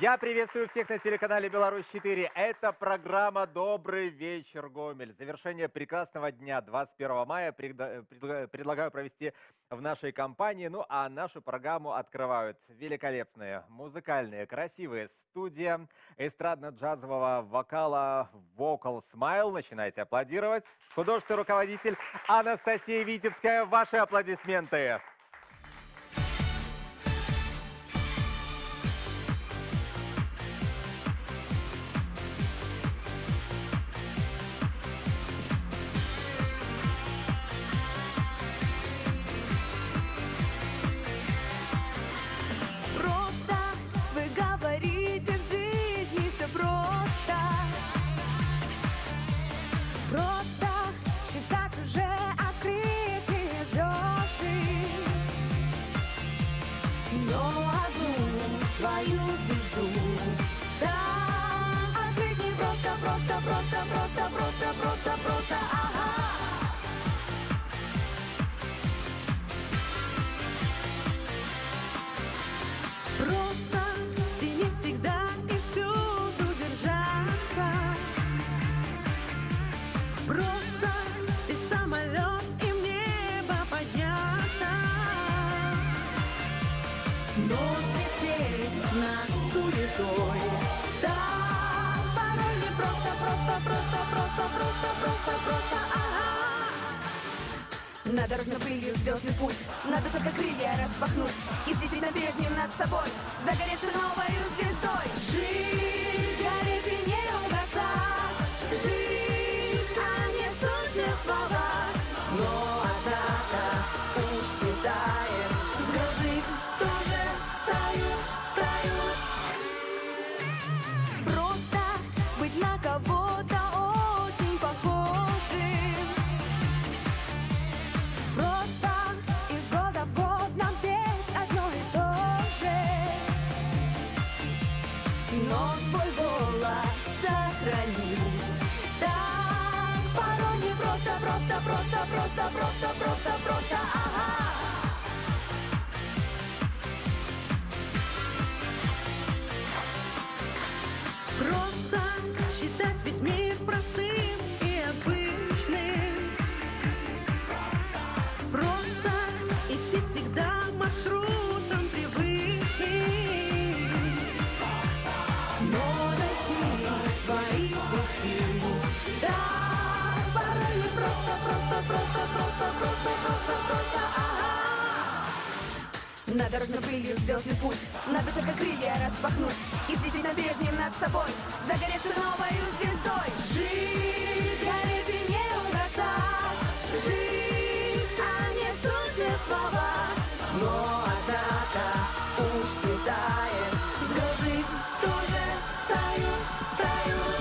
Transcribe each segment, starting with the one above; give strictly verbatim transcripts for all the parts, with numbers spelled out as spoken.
Я приветствую всех на телеканале Беларусь четыре. Это программа «Добрый вечер, Гомель». Завершение прекрасного дня двадцать первого мая предлагаю провести в нашей компании. Ну а нашу программу открывают великолепные, музыкальные, красивые студия эстрадно-джазового вокала Vocal Smile. Начинайте аплодировать. Художественный руководитель Анастасия Витебская. Ваши аплодисменты. На дорожном пыли звездный путь, надо только крылья распахнуть и взлететь на прежнем над собой, загореться новою звездой. Жизнь гореть и не угасать, жить, а не существовать. Но однако уж светает, звезды тоже тают, тают. Просто быть на кого-то очень похож. Просто, просто, просто, просто, просто, ага. Просто считать весь мир простым и обычным. Просто идти всегда маршрутом привычным. Но найти свои пути, да. Просто, просто, просто, просто, просто, просто, ага. На дорожном пыли звездный путь, надо только крылья распахнуть и взлететь на прежнем над собой, загореться новою звездой. Жизнь гореть и не угасать, жить, а не существовать. Но однако уж светает, звезды тоже тают, тают.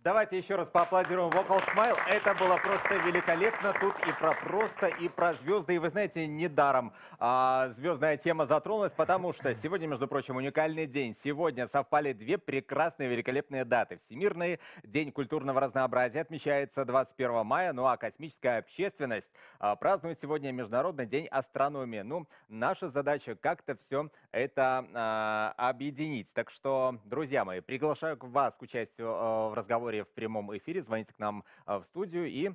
Давайте еще раз поаплодируем Vocal Smile. Это было просто великолепно. Тут и про просто, и про звезды. И вы знаете, недаром а, звездная тема затронулась, потому что сегодня, между прочим, уникальный день. Сегодня совпали две прекрасные, великолепные даты. Всемирный день культурного разнообразия отмечается двадцать первого мая, ну а космическая общественность а, празднует сегодня Международный день астрономии. Ну, наша задача как-то все это а, объединить. Так что, друзья мои, приглашаю вас к участию а, в разговоре в прямом эфире. Звоните к нам в студию и,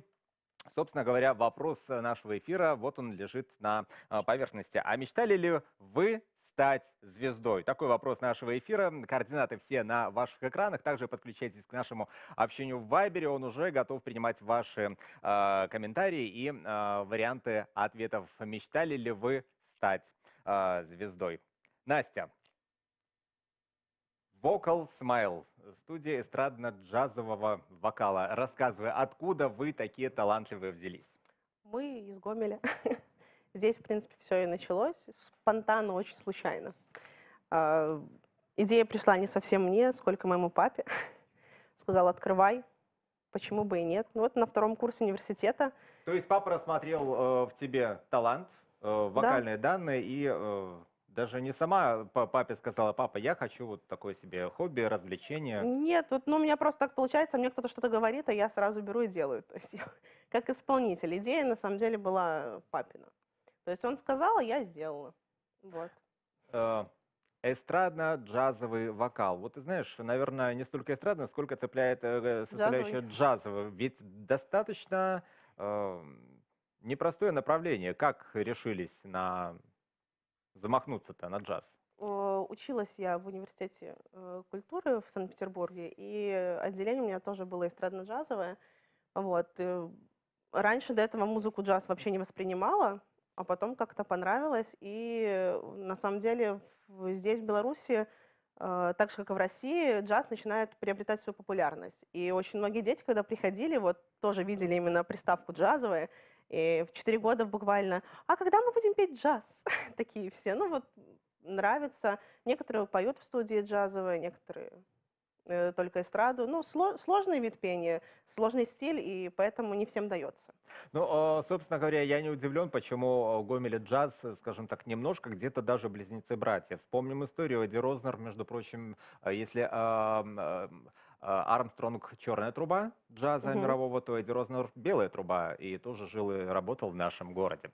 собственно говоря, вопрос нашего эфира, вот он лежит на поверхности. А мечтали ли вы стать звездой? Такой вопрос нашего эфира. Координаты все на ваших экранах. Также подключайтесь к нашему общению в Вайбере. Он уже готов принимать ваши э, комментарии и э, варианты ответов. Мечтали ли вы стать э, звездой? Настя, Vocal Smile, студия эстрадно-джазового вокала. Рассказывай, откуда вы такие талантливые взялись? Мы из Гомеля. Здесь, в принципе, все и началось. Спонтанно, очень случайно. Идея пришла не совсем мне, сколько моему папе. Сказал, открывай. Почему бы и нет? Ну вот на втором курсе университета. То есть папа рассмотрел э, в тебе талант, э, вокальные да. данные, и э, даже не сама папе сказала, папа, я хочу вот такое себе хобби, развлечение. Нет, вот, ну у меня просто так получается, мне кто-то что-то говорит, а я сразу беру и делаю. То есть я, как исполнитель. Идея на самом деле была папина. То есть он сказал, а я сделала. Вот. Э Эстрадно-джазовый вокал. Вот ты знаешь, наверное, не столько эстрадно, сколько цепляет составляющая джазовый. Ведь достаточно э, непростое направление. Как решились на замахнуться-то на джаз? Училась я в университете культуры в Санкт-Петербурге, и отделение у меня тоже было эстрадно-джазовое. Вот. Раньше до этого музыку джаз вообще не воспринимала. А потом как-то понравилось. И на самом деле здесь, в Беларуси, э, так же, как и в России, джаз начинает приобретать свою популярность. И очень многие дети, когда приходили, вот тоже видели именно приставку «джазовая», и в четыре года буквально «А когда мы будем петь джаз?» Такие все. Ну вот нравится. Некоторые поют в студии джазовые, некоторые э, только эстраду. Ну, сло сложный вид пения, сложный стиль, и поэтому не всем дается. Ну, собственно говоря, я не удивлен, почему Гомель и джаз, скажем так, немножко где-то даже близнецы-братья. Вспомним историю Эдди Рознер, между прочим, если э, э, Армстронг черная труба джаза угу. мирового, то Эдди Рознер белая труба, и тоже жил и работал в нашем городе.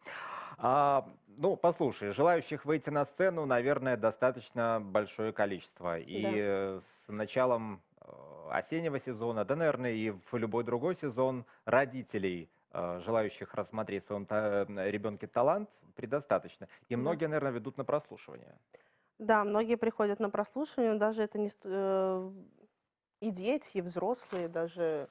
А, ну, послушай, желающих выйти на сцену, наверное, достаточно большое количество. И да. с началом осеннего сезона, да, наверное, и в любой другой сезон родителей, желающих рассмотреть в своем ребенке талант, предостаточно. И многие, наверное, ведут на прослушивание. Да, многие приходят на прослушивание, даже это не и дети, и взрослые, даже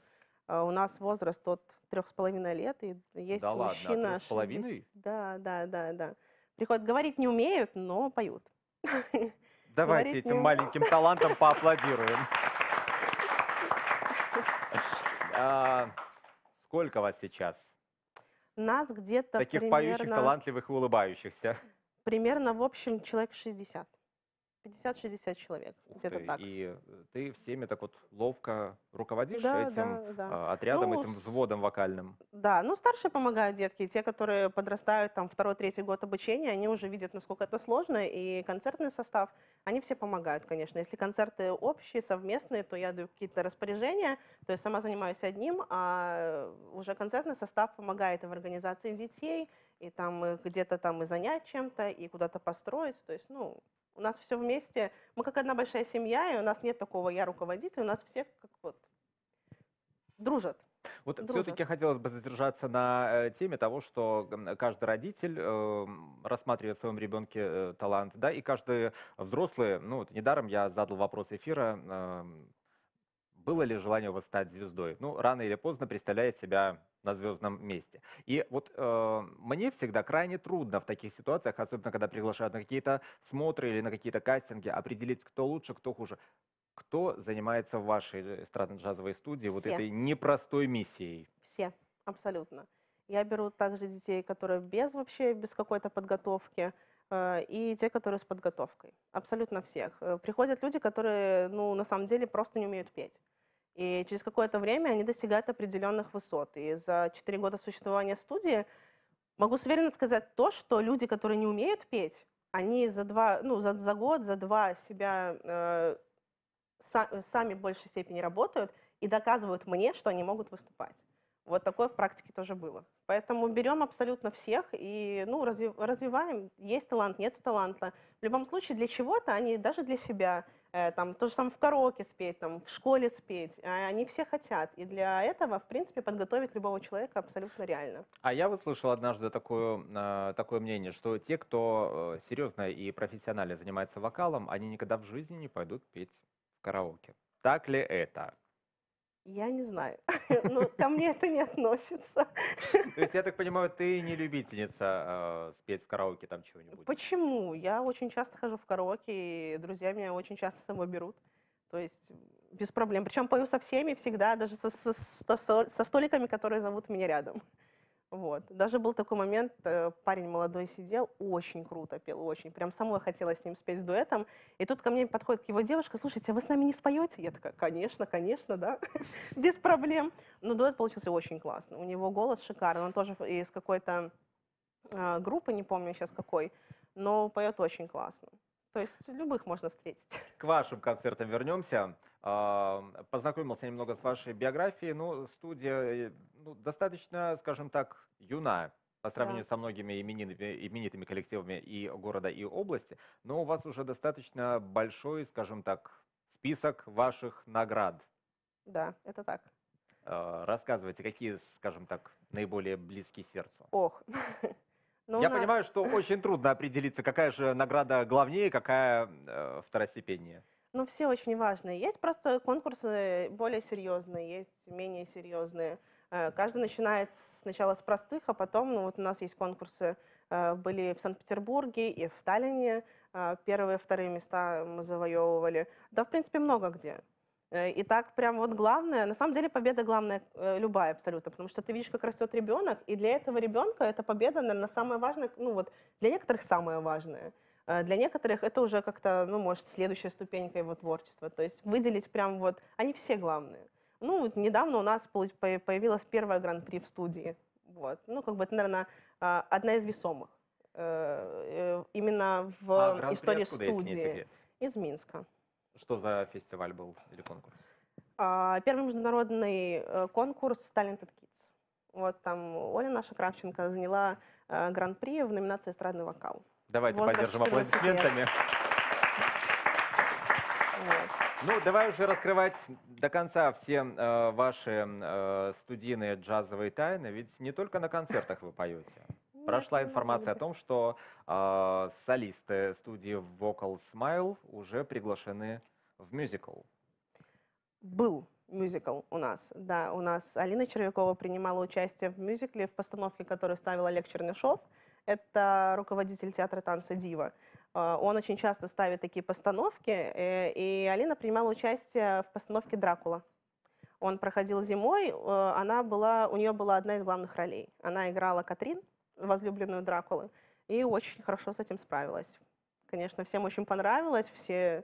у нас возраст от трех с половиной лет, и есть да мужчина. Ладно, а трех с половиной? Да, да, да, да. Приходят, говорить не умеют, но поют. Давайте говорить этим не... маленьким талантам поаплодируем. Сколько вас сейчас? Нас где-то таких примерно, поющих, талантливых и улыбающихся. Примерно, в общем, человек шестьдесят. пятьдесят-шестьдесят человек, где-то так. И ты всеми так вот ловко руководишь да, этим да, да. отрядом, ну, этим взводом вокальным? Да, ну старшие помогают детки. Те, которые подрастают там второй-третий год обучения, они уже видят, насколько это сложно. И концертный состав, они все помогают, конечно. Если концерты общие, совместные, то я даю какие-то распоряжения. То есть сама занимаюсь одним, а уже концертный состав помогает и в организации детей, и там где-то там и занять чем-то, и куда-то построить. То есть, ну... У нас все вместе, мы как одна большая семья, и у нас нет такого «я руководитель», у нас все как вот дружат. Вот все-таки хотелось бы задержаться на теме того, что каждый родитель э, рассматривает в своем ребенке э, талант, да, и каждый взрослый, ну, вот недаром я задал вопрос эфира, э, было ли желание у вас стать звездой? Ну, рано или поздно представляет себя на звездном месте. И вот э, мне всегда крайне трудно в таких ситуациях, особенно когда приглашают на какие-то смотры или на какие-то кастинги, определить, кто лучше, кто хуже. Кто занимается в вашей эстрадно-джазовой студии Все. вот этой непростой миссией? Все, абсолютно. Я беру также детей, которые без вообще, без какой-то подготовки, э, и те, которые с подготовкой. Абсолютно всех. Приходят люди, которые, ну, на самом деле просто не умеют петь. И через какое-то время они достигают определенных высот. И за четыре года существования студии могу с уверенностью сказать то, что люди, которые не умеют петь, они за, два, ну, за, за год, за два себя э, са, сами в большей степени работают и доказывают мне, что они могут выступать. Вот такое в практике тоже было. Поэтому берем абсолютно всех и ну, разви, развиваем. Есть талант, нет таланта. В любом случае для чего-то они, даже для себя, там, то же самое в караоке спеть, там, в школе спеть. Они все хотят. И для этого, в принципе, подготовить любого человека абсолютно реально. А я вот слышал однажды такое, такое мнение, что те, кто серьезно и профессионально занимается вокалом, они никогда в жизни не пойдут петь в караоке. Так ли это? Я не знаю. Ну, ко мне это не относится. То есть, я так понимаю, ты не любительница э, спеть в караоке там чего-нибудь? Почему? Я очень часто хожу в караоке, и друзья меня очень часто с собой берут. То есть без проблем. Причем пою со всеми всегда, даже со, со, со, со столиками, которые зовут меня рядом. Вот. Даже был такой момент, парень молодой сидел, очень круто пел, очень. Прям самой хотела с ним спеть с дуэтом. И тут ко мне подходит его девушка: слушайте, а вы с нами не споете? Я такая: конечно, конечно, да, без проблем. Но дуэт получился очень классно. У него голос шикарный, он тоже из какой-то группы, не помню сейчас какой, но поет очень классно. То есть любых можно встретить. К вашим концертам вернемся. Познакомился немного с вашей биографией. Ну, студия ну, достаточно, скажем так, юна по сравнению да. со многими именитыми, именитыми коллективами и города, и области. Но у вас уже достаточно большой, скажем так, список ваших наград. Да, это так. Рассказывайте, какие, скажем так, наиболее близки сердцу. Ох. Но Я на... понимаю, что очень трудно определиться, какая же награда главнее, какая э, второстепеннее. Ну, все очень важные. Есть просто конкурсы более серьезные, есть менее серьезные. Э, каждый начинает сначала с простых, а потом, ну, вот у нас есть конкурсы, э, были в Санкт-Петербурге и в Таллине. Э, первые, вторые места мы завоевывали. Да, в принципе, много где. Э, и так прям вот главное, на самом деле победа главная, э, любая абсолютно, потому что ты видишь, как растет ребенок, и для этого ребенка эта победа, наверное, самая важная, ну вот, для некоторых самая важная. Для некоторых это уже как-то, ну, может, следующая ступенька его творчества. То есть выделить прям вот... Они все главные. Ну, вот недавно у нас появилась первая гран-при в студии. Вот. Ну, как бы это, наверное, одна из весомых. Именно в а истории студии. Из Минска. Что за фестиваль был или конкурс? Первый международный конкурс «Talented Kids». Вот там Оля наша Кравченко заняла гран-при в номинации «Эстрадный вокал». Давайте поддержим аплодисментами. Вот. Ну, давай уже раскрывать до конца все э, ваши э, студийные джазовые тайны, ведь не только на концертах вы поете. Прошла информация о том, что э, солисты студии Vocal Smile уже приглашены в мюзикл. Был мюзикл у нас, да, у нас Алина Червякова принимала участие в мюзикле, в постановке, которую ставил Олег Чернышев. Это руководитель театра танца «Дива». Он очень часто ставит такие постановки, и Алина принимала участие в постановке «Дракула». Он проходил зимой, она была, у нее была одна из главных ролей. Она играла Катрин, возлюбленную Дракулы, и очень хорошо с этим справилась. Конечно, всем очень понравилось, все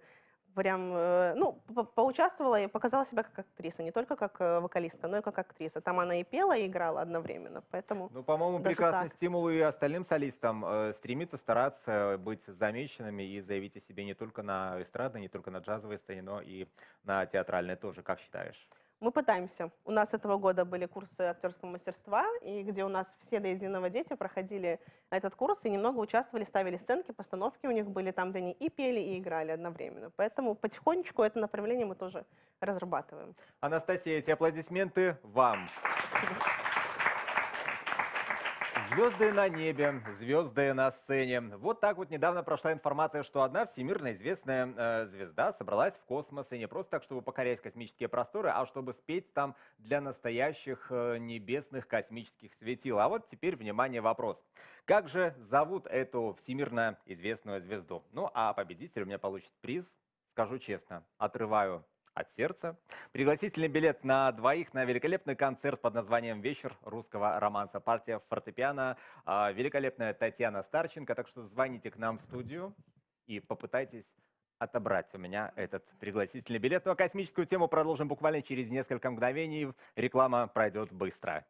прям, ну, поучаствовала и показала себя как актриса, не только как вокалистка, но и как актриса. Там она и пела, и играла одновременно, поэтому... Ну, по-моему, прекрасный так. стимул и остальным солистам э, стремиться, стараться быть замеченными и заявить о себе не только на эстрадной, не только на джазовой сцене, но и на театральной тоже, как считаешь? Мы пытаемся. У нас этого года были курсы актерского мастерства, и где у нас все до единого дети проходили этот курс и немного участвовали, ставили сценки, постановки у них были там, где они и пели, и играли одновременно. Поэтому потихонечку это направление мы тоже разрабатываем. Анастасия, эти аплодисменты вам. Спасибо. Звезды на небе, звезды на сцене. Вот так вот недавно прошла информация, что одна всемирно известная э, звезда собралась в космос. И не просто так, чтобы покорять космические просторы, а чтобы спеть там для настоящих э, небесных космических светил. А вот теперь, внимание, вопрос. Как же зовут эту всемирно известную звезду? Ну, а победитель у меня получит приз, скажу честно, отрываю от сердца. Пригласительный билет на двоих на великолепный концерт под названием «Вечер русского романса». Партия фортепиано, великолепная Татьяна Старченко. Так что звоните к нам в студию и попытайтесь отобрать у меня этот пригласительный билет. Ну а космическую тему продолжим буквально через несколько мгновений. Реклама пройдет быстро.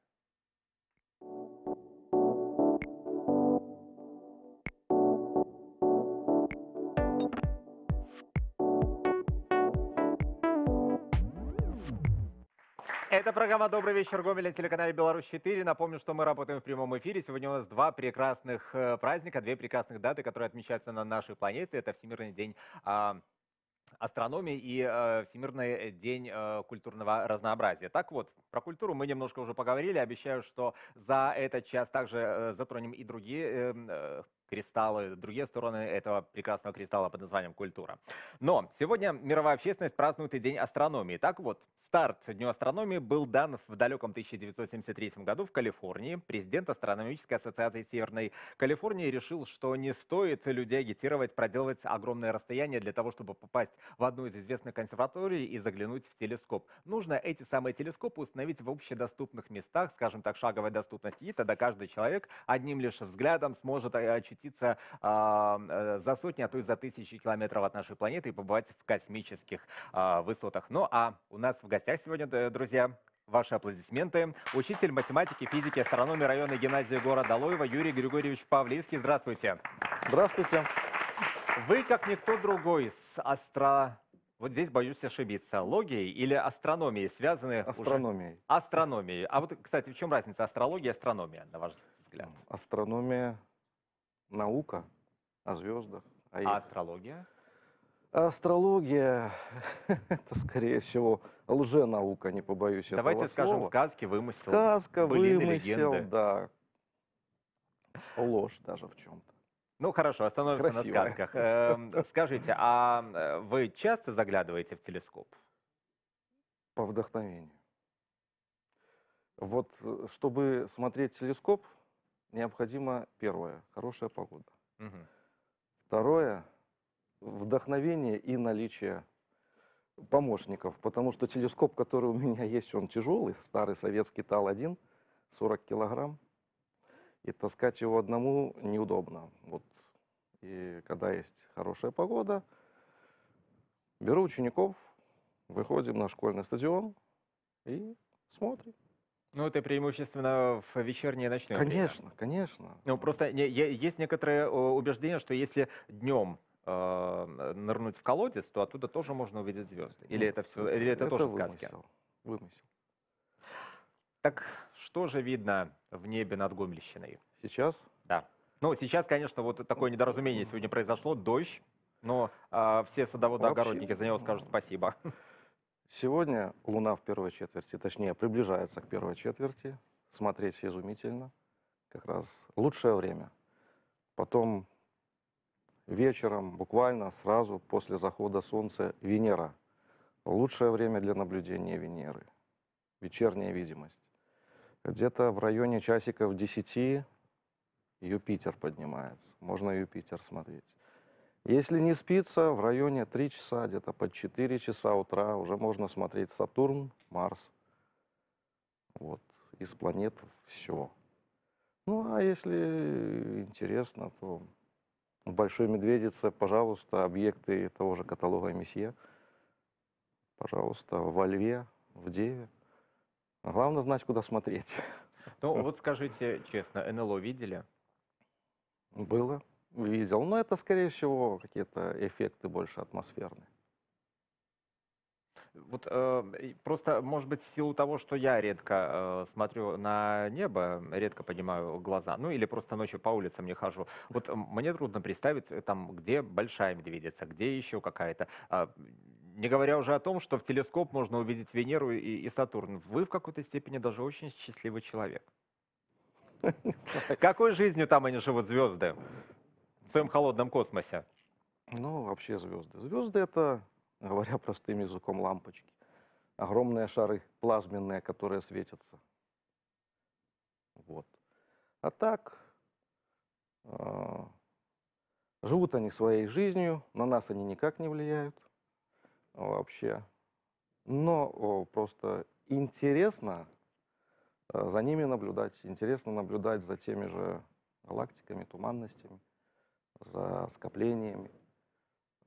Это программа «Добрый вечер, Гомель» на телеканале Беларусь четыре. Напомню, что мы работаем в прямом эфире. Сегодня у нас два прекрасных праздника, две прекрасных даты, которые отмечаются на нашей планете. Это Всемирный день астрономии и Всемирный день культурного разнообразия. Так вот, про культуру мы немножко уже поговорили. Обещаю, что за этот час также затронем и другие кристаллы, другие стороны этого прекрасного кристалла под названием культура. Но сегодня мировая общественность празднует и День астрономии. Так вот, старт Дню астрономии был дан в далеком тысяча девятьсот семьдесят третьем году в Калифорнии. Президент Астрономической ассоциации Северной Калифорнии решил, что не стоит людей агитировать, проделывать огромное расстояние для того, чтобы попасть в одну из известных консерваторий и заглянуть в телескоп. Нужно эти самые телескопы установить в общедоступных местах, скажем так, шаговой доступности, и тогда каждый человек одним лишь взглядом сможет очутиться э, за сотни, а то и за тысячи километров от нашей планеты и побывать в космических э, высотах. Ну а у нас в гостях сегодня, друзья, ваши аплодисменты, учитель математики, физики, астрономии районной гимназии города Лоева Юрий Григорьевич Павливский. Здравствуйте. Здравствуйте. Вы, как никто другой, с астро... Вот здесь боюсь ошибиться. Логией или астрономией связаны? Астрономией. Уже... Астрономией. А вот, кстати, в чем разница астрология и астрономия, на ваш взгляд? Астрономия – наука о звездах. О а астрология? Астрология – это, скорее всего, лженаука, не побоюсь этого Давайте слова. Скажем, сказки, вымысел. Сказка, былины, вымысел, легенды. Да. Ложь даже в чем-то. Ну хорошо, остановимся Красиво. на сказках. Э, скажите, а вы часто заглядываете в телескоп? По вдохновению. Вот, чтобы смотреть телескоп, необходимо, первое, хорошая погода. Угу. Второе, вдохновение и наличие помощников. Потому что телескоп, который у меня есть, он тяжелый, старый советский ТАЛ один, сорок килограмм. И таскать его одному неудобно. Вот. И когда есть хорошая погода, беру учеников, выходим на школьный стадион и смотрим. Ну, это преимущественно в вечернее и ночное время. Конечно, конечно. Ну, просто есть некоторое убеждение, что если днем э, нырнуть в колодец, то оттуда тоже можно увидеть звезды. Или ну, это, все, это, или это, это тоже вымысел. сказки? Вымысел. Так что же видно в небе над Гомельщиной? Сейчас? Да. Ну, сейчас, конечно, вот такое недоразумение сегодня произошло, дождь, но э, все садоводы-огородники за него скажут спасибо. Сегодня Луна в первой четверти, точнее, приближается к первой четверти. Смотреть изумительно. Как раз лучшее время. Потом вечером, буквально сразу после захода солнца, Венера. Лучшее время для наблюдения Венеры. Вечерняя видимость. Где-то в районе часиков десяти Юпитер поднимается. Можно Юпитер смотреть. Если не спится, в районе трёх часа, где-то под четыре часа утра уже можно смотреть Сатурн, Марс. Вот. Из планет все. Ну, а если интересно, то в Большой Медведице, пожалуйста, объекты того же каталога Месье. Пожалуйста, во Льве, в Деве. Главное знать, куда смотреть. Ну, вот скажите честно, НЛО видели? Было, видел. Но это, скорее всего, какие-то эффекты больше атмосферные. Вот э, просто, может быть, в силу того, что я редко э, смотрю на небо, редко поднимаю глаза, ну или просто ночью по улицам не хожу. Вот мне трудно представить, там, где Большая Медведица, где еще какая-то... Э, Не говоря уже о том, что в телескоп можно увидеть Венеру и, и Сатурн. Вы в какой-то степени даже очень счастливый человек. Какой жизнью там они живут, звезды? В своем холодном космосе. Ну, вообще звезды. Звезды — это, говоря простым языком, лампочки. Огромные шары плазменные, которые светятся. Вот. А так... Э, живут они своей жизнью, на нас они никак не влияют. Вообще. Но о, просто интересно э, за ними наблюдать, интересно наблюдать за теми же галактиками, туманностями, за скоплениями.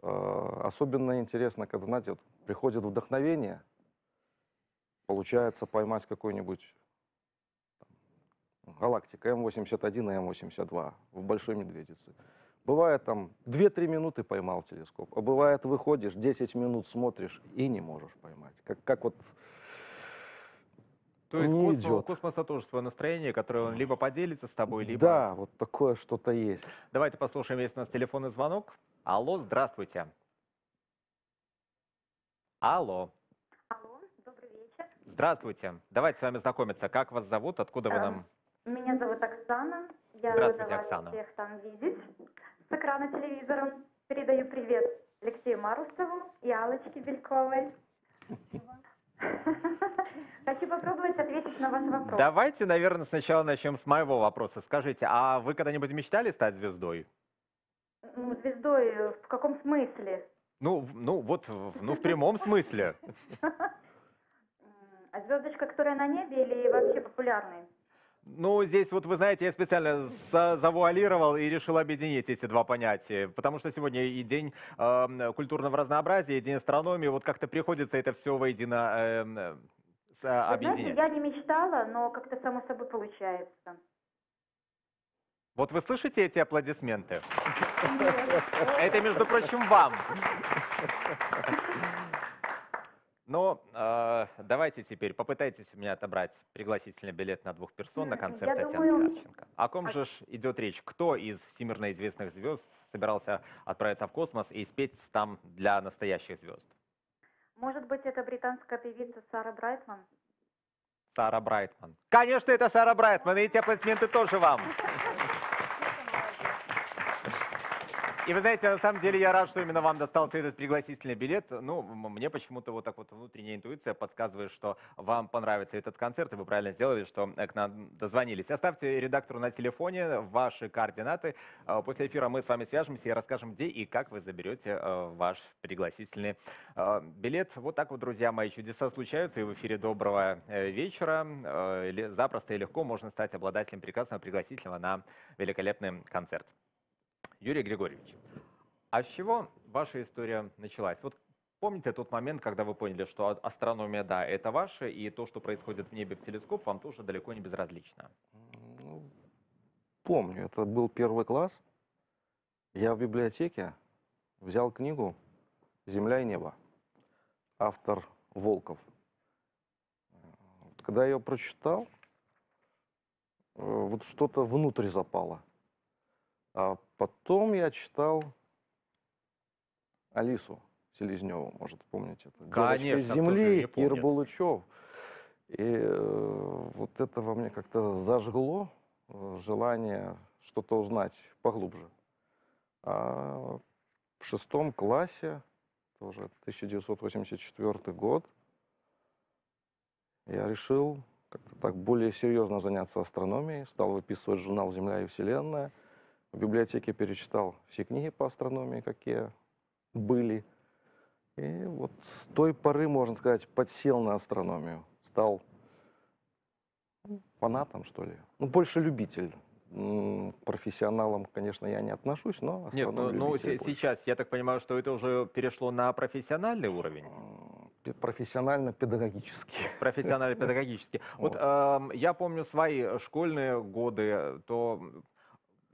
Э, особенно интересно, когда, знаете, вот, приходит вдохновение, получается поймать какой-нибудь галактика М восемьдесят один и М восемьдесят два в Большой Медведице. Бывает там две-три минуты поймал телескоп, а бывает выходишь, десять минут смотришь и не можешь поймать. Как, как вот То есть космос, у космоса тоже свое настроение, которое он либо поделится с тобой, либо... Да, вот такое что-то есть. Давайте послушаем, есть у нас телефонный звонок. Алло, здравствуйте. Алло. Алло, добрый вечер. Здравствуйте. Давайте с вами знакомиться. Как вас зовут, откуда а, вы нам... Меня зовут Оксана. Я Здравствуйте, рада Оксана. Всех там видеть с экрана телевизора. Передаю привет Алексею Марусову и Аллочке Бельковой. Хочу попробовать ответить на ваш вопрос. Давайте, наверное, сначала начнем с моего вопроса. Скажите, а вы когда-нибудь мечтали стать звездой? Ну, звездой в каком смысле? Ну, ну вот, ну, в прямом смысле. А звездочка, которая на небе, или вообще популярный? Ну, здесь вот, вы знаете, я специально завуалировал и решил объединить эти два понятия, потому что сегодня и день э, культурного разнообразия, и день астрономии, вот как-то приходится это все воедино э, э, объединять. Вы знаете, я не мечтала, но как-то само собой получается. Вот вы слышите эти аплодисменты? Это, между прочим, вам. Но э, давайте теперь попытайтесь у меня отобрать пригласительный билет на двух персон на концерт Я Татьяны думаю... Старченко. О ком же идет речь? Кто из всемирно известных звезд собирался отправиться в космос и спеть там для настоящих звезд? Может быть, это британская певица Сара Брайтман? Сара Брайтман. Конечно, это Сара Брайтман, и эти аплодисменты тоже вам. И вы знаете, на самом деле я рад, что именно вам достался этот пригласительный билет. Ну, мне почему-то вот так вот внутренняя интуиция подсказывает, что вам понравится этот концерт, и вы правильно сделали, что к нам дозвонились. Оставьте редактору на телефоне ваши координаты. После эфира мы с вами свяжемся и расскажем, где и как вы заберете ваш пригласительный билет. Вот так вот, друзья мои, чудеса случаются, и в эфире «Доброго вечера» запросто и легко можно стать обладателем прекрасного пригласительного на великолепный концерт. Юрий Григорьевич, а с чего ваша история началась? Вот помните тот момент, когда вы поняли, что астрономия, да, это ваше, и то, что происходит в небе в телескоп, вам тоже далеко не безразлично? Ну, помню, это был первый класс. Я в библиотеке взял книгу «Земля и небо», автор Волков. Когда я ее прочитал, вот что-то внутрь запало. А потом я читал Алису Селезневу, может, помните, это «Девочка из земли», Кир Булычев. И э, вот это во мне как-то зажгло э, желание что-то узнать поглубже. А в шестом классе, тоже тысяча девятьсот восемьдесят четвёртый год, я решил как-то так более серьезно заняться астрономией, стал выписывать журнал «Земля и Вселенная». В библиотеке перечитал все книги по астрономии, какие были. И вот с той поры, можно сказать, подсел на астрономию. Стал фанатом, что ли. Ну, больше любитель. К профессионалам, конечно, я не отношусь, но астрономию Нет, но, но сейчас, я так понимаю, что это уже перешло на профессиональный уровень? Профессионально-педагогически. Профессионально-педагогически. Вот я помню свои школьные годы, то...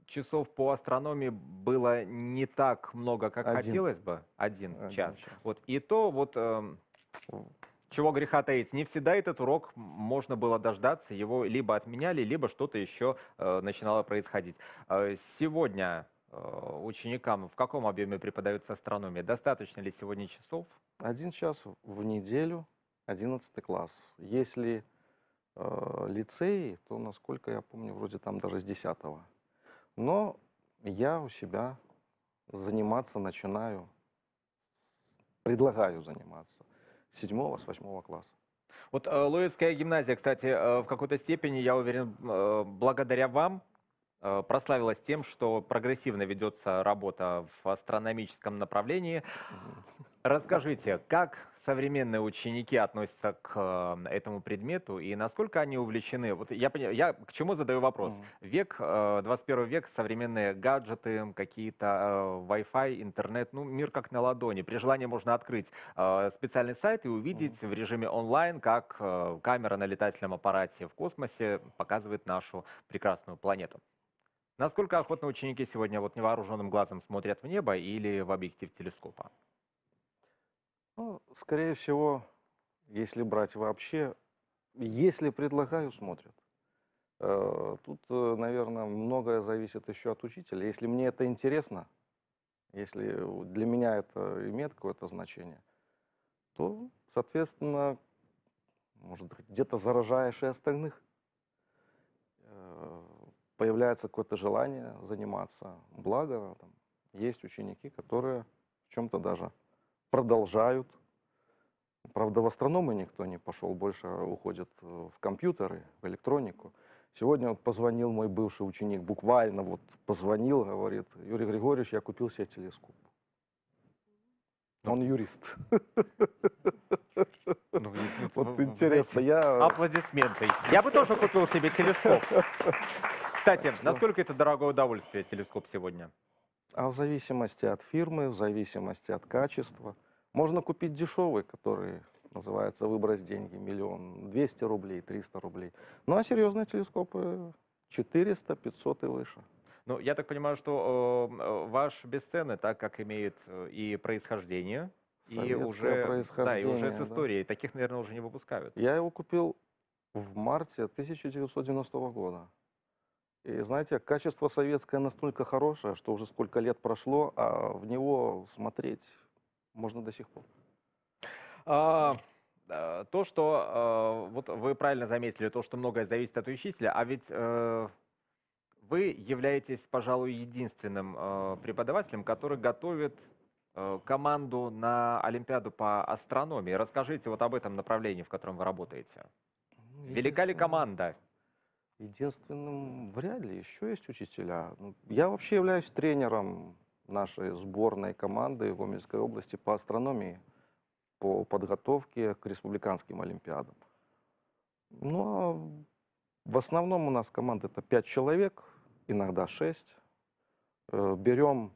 Часов по астрономии было не так много, как Один. хотелось бы. Один, Один час. час. Вот. И то, вот, э, чего греха таить, не всегда этот урок можно было дождаться. Его либо отменяли, либо что-то еще э, начинало происходить. Э, сегодня э, ученикам в каком объеме преподается астрономия? Достаточно ли сегодня часов? Один час в неделю, одиннадцатый класс. Если э, лицей, то, насколько я помню, вроде там даже с десятого. Но я у себя заниматься начинаю, предлагаю заниматься с седьмого, с восьмого класса. Вот Лоевская гимназия, кстати, в какой-то степени, я уверен, благодаря вам прославилась тем, что прогрессивно ведется работа в астрономическом направлении. Расскажите, как современные ученики относятся к этому предмету и насколько они увлечены? Вот я, я к чему задаю вопрос? Век, двадцать первый век, современные гаджеты, какие-то Wi-Fi, интернет, ну, мир как на ладони. При желании можно открыть специальный сайт и увидеть в режиме онлайн, как камера на летательном аппарате в космосе показывает нашу прекрасную планету. Насколько охотно ученики сегодня вот невооруженным глазом смотрят в небо или в объектив телескопа? Ну, скорее всего, если брать вообще, если предлагаю, смотрят. Тут, наверное, многое зависит еще от учителя. Если мне это интересно, если для меня это имеет какое-то значение, то, соответственно, может, где-то заражаешь и остальных. появляется какое-то желание заниматься. Благо, там, есть ученики, которые в чем-то даже продолжают. Правда, в астрономы никто не пошел, больше уходит в компьютеры, в электронику. Сегодня вот позвонил мой бывший ученик, буквально вот позвонил, говорит: Юрий Григорьевич, я купил себе телескоп. Он юрист. Ну, вот интересно, знаете, я... Аплодисменты. Я бы тоже купил себе телескоп. Кстати, что? Насколько это дорогое удовольствие, телескоп сегодня? А в зависимости от фирмы, в зависимости от качества. Можно купить дешевый, который называется «Выбрось деньги», миллион, двести рублей, триста рублей. Ну а серьезные телескопы четыреста, пятьсот и выше. Ну, я так понимаю, что э, ваш бесценный, так как имеет и происхождение, и уже, да, и уже с историей. Да. Таких, наверное, уже не выпускают. Я его купил в марте тысяча девятьсот девяностого года. И, знаете, качество советское настолько хорошее, что уже сколько лет прошло, а в него смотреть можно до сих пор. А... То, что... Вот вы правильно заметили, то, что многое зависит от учителя, а ведь... Вы являетесь, пожалуй, единственным э, преподавателем, который готовит э, команду на Олимпиаду по астрономии. Расскажите вот об этом направлении, в котором вы работаете. Велика ли команда? Единственным вряд ли. Еще есть учителя. Я вообще являюсь тренером нашей сборной команды в Гомельской области по астрономии, по подготовке к республиканским Олимпиадам. Но в основном у нас команда это пять человек. Иногда шесть. Берем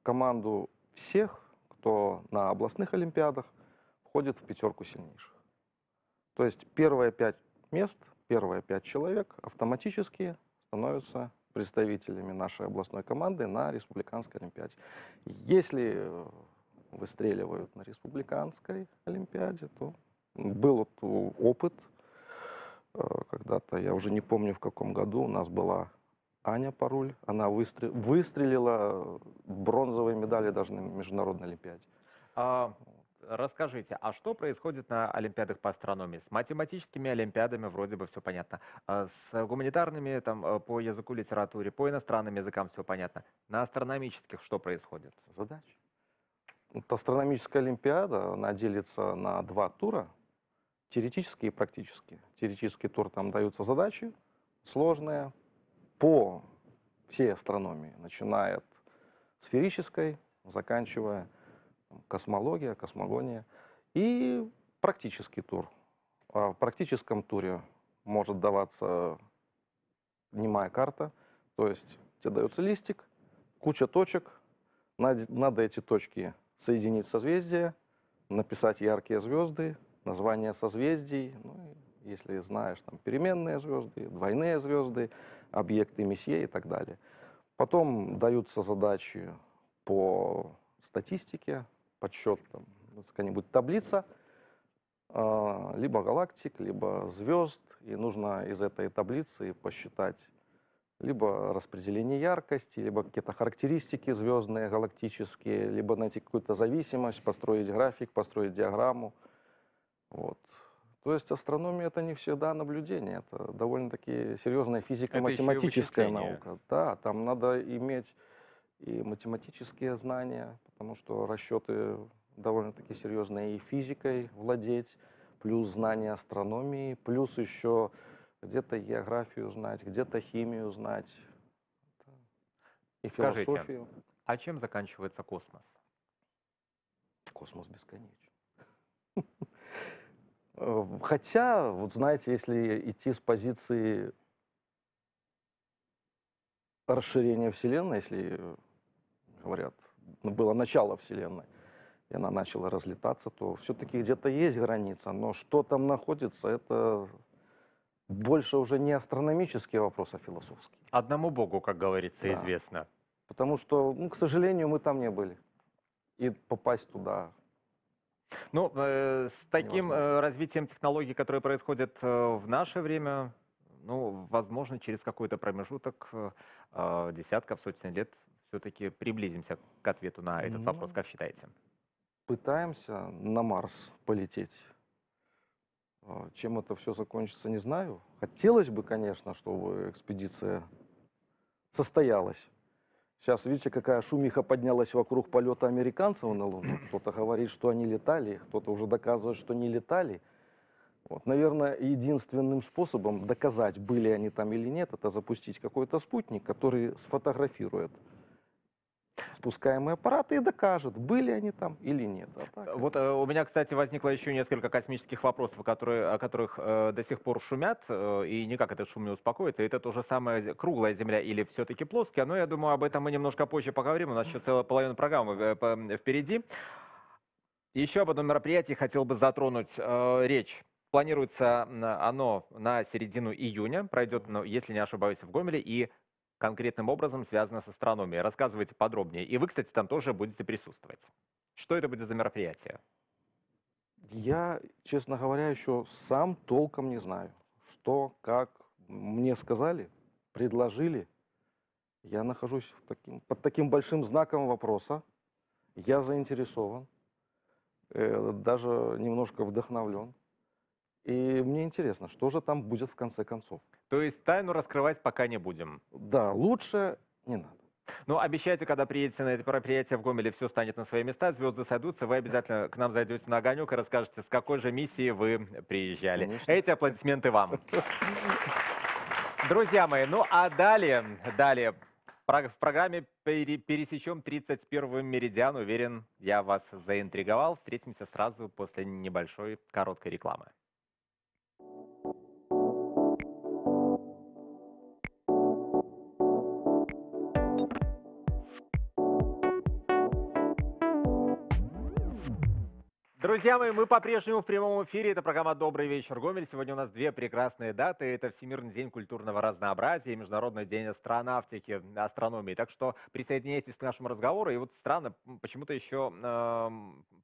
в команду всех, кто на областных олимпиадах входит в пятерку сильнейших. То есть первые пять мест, первые пять человек автоматически становятся представителями нашей областной команды на республиканской олимпиаде. Если выстреливают на республиканской олимпиаде, то был вот опыт. Когда-то, я уже не помню в каком году, у нас была Аня Паруль, она выстрел... выстрелила бронзовые медали даже на международной олимпиаде. А, расскажите, а что происходит на олимпиадах по астрономии? С математическими олимпиадами вроде бы все понятно, с гуманитарными там, по языку, литературе, по иностранным языкам все понятно. На астрономических что происходит? Задача. Вот астрономическая олимпиада, она делится на два тура, теоретические и практические. Теоретический тур, там даются задачи сложные, по всей астрономии, начиная от сферической, заканчивая космология, космогония, и практический тур. В практическом туре может даваться немая карта, то есть тебе дается листик, куча точек, надо эти точки соединить в созвездия, написать яркие звезды, названия созвездий, ну, если знаешь, там переменные звезды, двойные звезды, объекты Месье и так далее. Потом даются задачи по статистике, подсчет, там, какая-нибудь таблица, либо галактик, либо звезд, и нужно из этой таблицы посчитать либо распределение яркости, либо какие-то характеристики звездные, галактические, либо найти какую-то зависимость, построить график, построить диаграмму. Вот. То есть астрономия — это не всегда наблюдение, это довольно-таки серьезная физико-математическая наука. Да, там надо иметь и математические знания, потому что расчеты довольно-таки серьезные, и физикой владеть, плюс знания астрономии, плюс еще где-то географию знать, где-то химию знать, и философию. Скажите, а чем заканчивается космос? Космос бесконечен. Хотя, вот знаете, если идти с позиции расширения Вселенной, если, говорят, было начало Вселенной, и она начала разлетаться, то все-таки где-то есть граница, но что там находится, это больше уже не астрономический вопрос, а философский. Одному Богу, как говорится, да, известно. Потому что, ну, к сожалению, мы там не были, и попасть туда... Ну, э, с таким э, развитием технологий, которые происходят э, в наше время, ну, возможно, через какой-то промежуток э, десятков, сотен лет все-таки приблизимся к ответу на этот ну, вопрос. Как считаете? Пытаемся на Марс полететь. Чем это все закончится, не знаю. Хотелось бы, конечно, чтобы экспедиция состоялось. Сейчас видите, какая шумиха поднялась вокруг полета американцев на Луну. Кто-то говорит, что они летали, кто-то уже доказывает, что не летали. Вот, наверное, единственным способом доказать, были они там или нет, это запустить какой-то спутник, который сфотографирует спускаемые аппараты и докажет, были они там или нет. А так... Вот э, у меня, кстати, возникло еще несколько космических вопросов, которые, о которых э, до сих пор шумят, э, и никак этот шум не успокоится. Это то же самое, круглая Земля или все-таки плоская, но я думаю, об этом мы немножко позже поговорим, у нас еще целая половина программы э, по, впереди. Еще об одном мероприятии хотел бы затронуть э, речь. Планируется оно на середину июня, пройдет, если не ошибаюсь, в Гомеле, и конкретным образом связано с астрономией. Рассказывайте подробнее. И вы, кстати, там тоже будете присутствовать. Что это будет за мероприятие? Я, честно говоря, еще сам толком не знаю. Что, как мне сказали, предложили. Я нахожусь в таким, под таким большим знаком вопроса. Я заинтересован, даже немножко вдохновлен. И мне интересно, что же там будет в конце концов. То есть тайну раскрывать пока не будем? Да, лучше не надо. Но обещайте, когда приедете на это мероприятие в Гомеле, все станет на свои места, звезды сойдутся, вы обязательно к нам зайдете на огонек и расскажете, с какой же миссии вы приезжали. Конечно. Эти аплодисменты вам. Друзья мои, ну а далее, далее в программе пересечем тридцать первый меридиан. Уверен, я вас заинтриговал. Встретимся сразу после небольшой короткой рекламы. Друзья мои, мы по-прежнему в прямом эфире. Это программа «Добрый вечер, Гомель». Сегодня у нас две прекрасные даты. Это Всемирный день культурного разнообразия и Международный день астронавтики, астрономии. Так что присоединяйтесь к нашему разговору. И вот странно, почему-то еще э,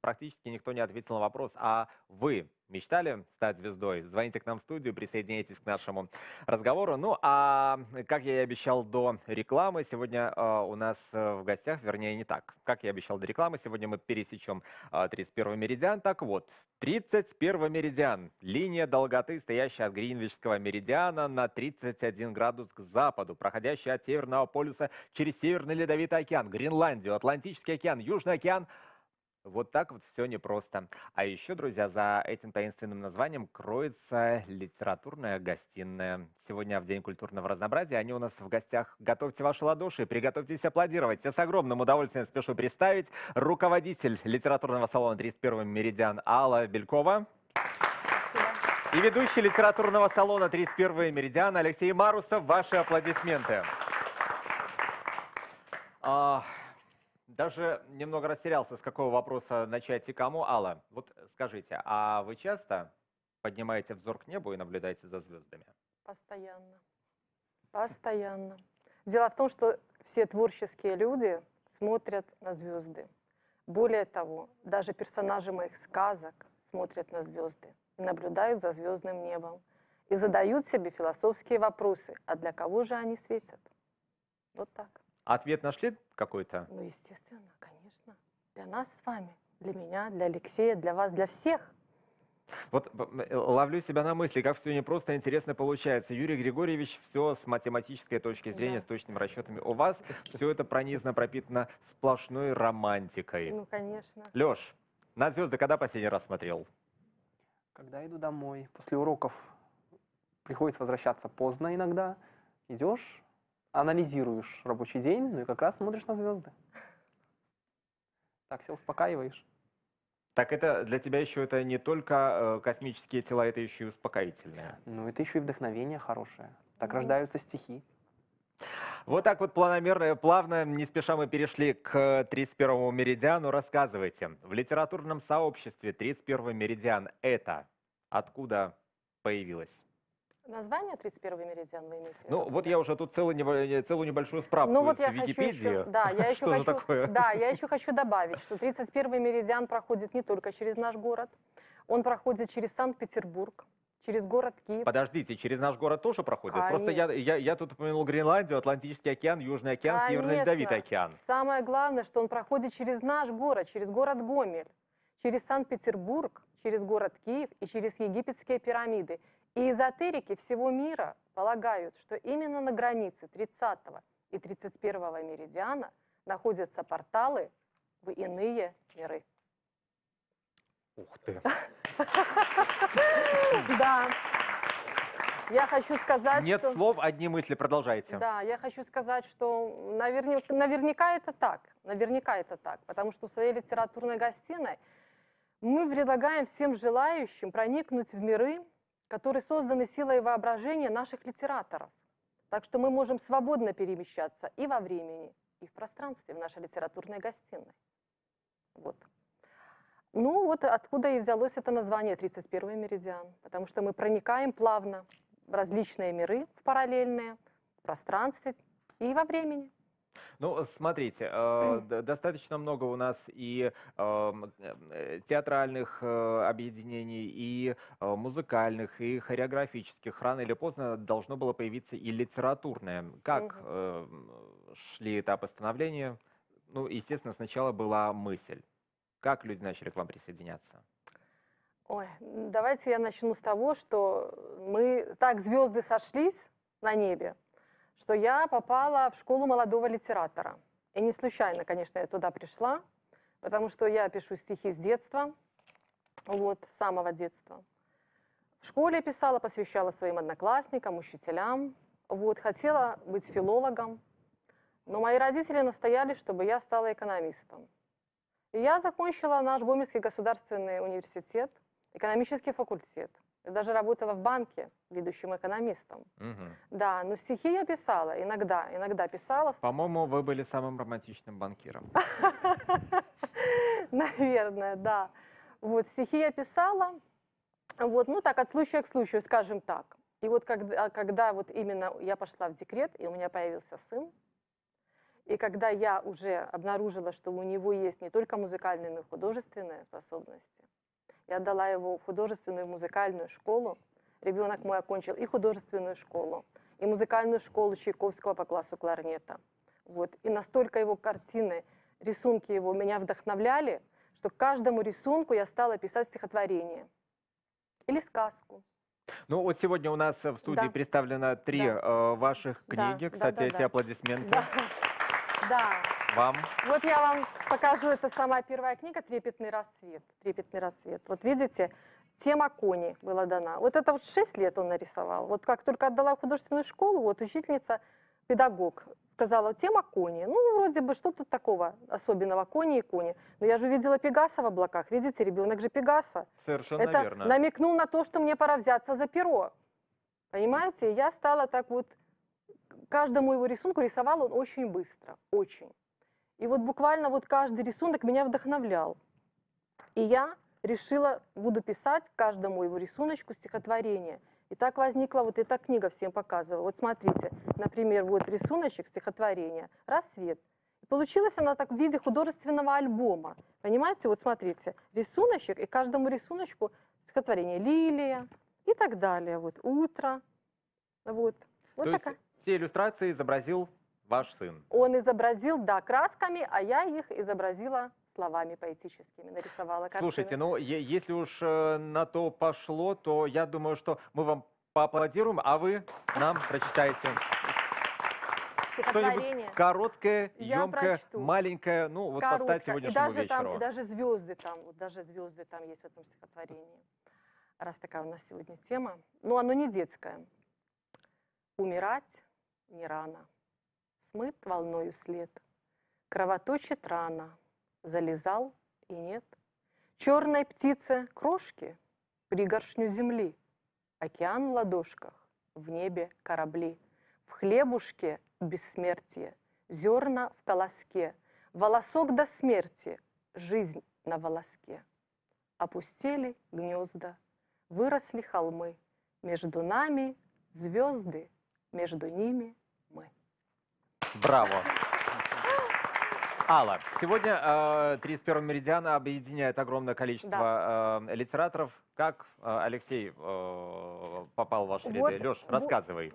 практически никто не ответил на вопрос. А вы мечтали стать звездой? Звоните к нам в студию, присоединяйтесь к нашему разговору. Ну, а как я и обещал до рекламы, сегодня э, у нас в гостях, вернее, не так. Как я и обещал до рекламы, сегодня мы пересечем э, тридцать первый меридиан. Так вот, тридцать первый меридиан. Линия долготы, стоящая от Гринвичского меридиана на тридцать один градус к западу, проходящая от Северного полюса через Северный Ледовитый океан, Гренландию, Атлантический океан, Южный океан. Вот так вот все непросто. А еще, друзья, за этим таинственным названием кроется литературная гостиная. Сегодня в День культурного разнообразия они у нас в гостях. Готовьте ваши ладоши, приготовьтесь аплодировать. Я с огромным удовольствием спешу представить руководитель литературного салона тридцать первый меридиан Алла Белькова. Спасибо. И ведущий литературного салона тридцать первый меридиан Алексей Марусов. Ваши аплодисменты. А... Даже немного растерялся, с какого вопроса начать и кому. Алла, вот скажите, а вы часто поднимаете взор к небу и наблюдаете за звездами? Постоянно. Постоянно. Дело в том, что все творческие люди смотрят на звезды. Более того, даже персонажи моих сказок смотрят на звезды, наблюдают за звездным небом и задают себе философские вопросы. А для кого же они светят? Вот так. Ответ нашли какой-то? Ну, естественно, конечно. Для нас с вами, для меня, для Алексея, для вас, для всех. Вот ловлю себя на мысли, как все непросто, интересно получается. Юрий Григорьевич, все с математической точки зрения, да, с точными расчетами. У вас все это пронизано, пропитано сплошной романтикой. Ну, конечно. Леш, на звезды когда последний раз смотрел? Когда иду домой. После уроков приходится возвращаться поздно иногда. Идешь... анализируешь рабочий день, ну и как раз смотришь на звезды. Так, все успокаиваешь. Так это для тебя еще это не только э, космические тела, это еще и успокоительное. Ну, это еще и вдохновение хорошее. Так mm-hmm. рождаются стихи. Вот так вот планомерно, плавно, не спеша мы перешли к тридцать первому меридиану. Рассказывайте, в литературном сообществе тридцать первый меридиан это откуда появилось? Название тридцать первый меридиан вы имеете? Ну, вот я уже тут целую небольшую справку ну, вот из Википедии. Да, я еще хочу добавить, что тридцать первый меридиан проходит не только через наш город, он проходит через Санкт-Петербург, через город Киев. Подождите, через наш город тоже проходит? Конечно. Просто я, я, я тут упомянул Гренландию, Атлантический океан, Южный океан, Конечно. Северный Ледовитый океан. Самое главное, что он проходит через наш город, через город Гомель, через Санкт-Петербург, через город Киев и через египетские пирамиды. И эзотерики всего мира полагают, что именно на границе тридцатого и тридцать первого меридиана находятся порталы в иные миры. Ух ты! Да. Я хочу сказать, Нет что... слов, одни мысли. Продолжайте. Да, я хочу сказать, что наверня... наверняка это так. Наверняка это так. Потому что в своей литературной гостиной мы предлагаем всем желающим проникнуть в миры, которые созданы силой воображения наших литераторов. Так что мы можем свободно перемещаться и во времени, и в пространстве в нашей литературной гостиной. Вот. Ну вот откуда и взялось это название тридцать первый меридиан. Потому что мы проникаем плавно в различные миры, в параллельные, в пространстве и во времени. Ну, смотрите, э, достаточно много у нас и э, театральных э, объединений, и э, музыкальных, и хореографических. Рано или поздно должно было появиться и литературное. Как э, шли этапы становления? Ну, естественно, сначала была мысль. Как люди начали к вам присоединяться? Ой, давайте я начну с того, что мы так звезды сошлись на небе, что я попала в школу молодого литератора. И не случайно, конечно, я туда пришла, потому что я пишу стихи с детства, вот, с самого детства. В школе писала, посвящала своим одноклассникам, учителям. Вот, хотела быть филологом, но мои родители настояли, чтобы я стала экономистом. И я закончила наш Гомельский государственный университет, экономический факультет. Я даже работала в банке ведущим экономистом. Угу. Да, но стихи я писала иногда, иногда писала. По-моему, вы были самым романтичным банкиром. Наверное, да. Вот, стихи я писала, вот, ну так, от случая к случаю, скажем так. И вот когда, когда вот именно я пошла в декрет, и у меня появился сын, и когда я уже обнаружила, что у него есть не только музыкальные, но и художественные способности, я отдала его в художественную и музыкальную школу. Ребенок мой окончил и художественную школу, и музыкальную школу Чайковского по классу кларнета. Вот. И настолько его картины, рисунки его меня вдохновляли, что к каждому рисунку я стала писать стихотворение или сказку. Ну вот сегодня у нас в студии да. представлено три да. э, ваших книги. Да. Кстати, да, да, эти да. аплодисменты. Да. Да. Вам. Вот я вам покажу, это самая первая книга «Трепетный рассвет». «Трепетный рассвет». Вот видите, тема кони была дана. Вот это вот шесть лет он нарисовал. Вот как только отдала в художественную школу, вот учительница, педагог, сказала, тема кони. Ну, вроде бы, что тут такого особенного, кони и кони. Но я же видела Пегаса в облаках. Видите, ребенок же Пегаса. Совершенно это верно. Намекнул на то, что мне пора взяться за перо. Понимаете? Я стала так вот... Каждому его рисунку рисовал он очень быстро, очень. И вот буквально вот каждый рисунок меня вдохновлял. И я решила, буду писать каждому его рисуночку стихотворение. И так возникла вот эта книга, всем показывала. Вот смотрите, например, вот рисуночек стихотворения «Рассвет». Получилась она так в виде художественного альбома. Понимаете, вот смотрите, рисуночек, и каждому рисуночку стихотворение «Лилия» и так далее. Вот «Утро». Вот, вот такая. Все иллюстрации изобразил ваш сын. Он изобразил, да, красками, а я их изобразила словами поэтическими, нарисовала картины. Слушайте, ну, если уж на то пошло, то я думаю, что мы вам поаплодируем, а вы нам прочитаете что-нибудь короткое, емкое, маленькое, ну, вот короткое. Подстать сегодняшнему и даже вечеру. Там, и даже звезды там, вот даже звезды там есть в этом стихотворении, раз такая у нас сегодня тема. Но оно не детское. Умирать не рано, смыт волною след, кровоточит рана, залезал и нет. Черной птице крошки, пригоршню земли, океан в ладошках, в небе корабли, в хлебушке бессмертие, зерна в колоске, волосок до смерти, жизнь на волоске. Опустели гнезда, выросли холмы, между нами звезды, между ними мы. Браво! Алла, сегодня э, тридцать первый меридиана объединяет огромное количество да. э, литераторов. Как э, Алексей э, попал в ваши вот, ряды? Леш, вот, рассказывай.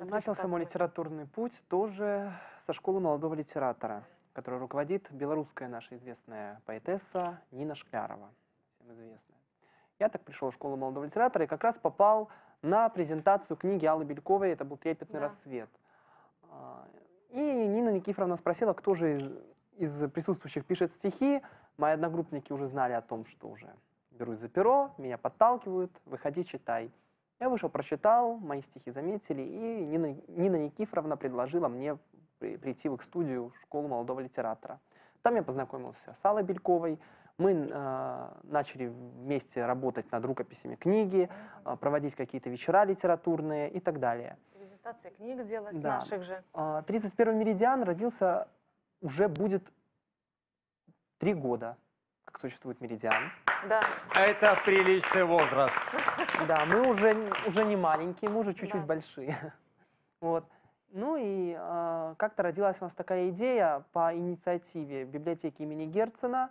Начался мой литературный путь тоже со школы молодого литератора, которую руководит белорусская наша известная поэтесса Нина Шклярова. Всем известная. Я так пришел в школу молодого литератора и как раз попал на презентацию книги Аллы Бельковой, это был «Трепетный да. рассвет». И Нина Никифоровна спросила, кто же из, из присутствующих пишет стихи. Мои одногруппники уже знали о том, что уже берусь за перо, меня подталкивают, выходи, читай. Я вышел, прочитал, мои стихи заметили, и Нина, Нина Никифоровна предложила мне прийти в их студию, в школу молодого литератора. Там я познакомился с Аллой Бельковой. Мы э, начали вместе работать над рукописями книги, э, проводить какие-то вечера литературные и так далее. Презентации книг делать, да. Наших же. тридцать первый «Меридиан» родился, уже будет три года, как существует «Меридиан». Да. Это приличный возраст. Да, мы уже, уже не маленькие, мы уже чуть-чуть, да, большие. Вот. Ну и э, как-то родилась у нас такая идея по инициативе библиотеки имени Герцена,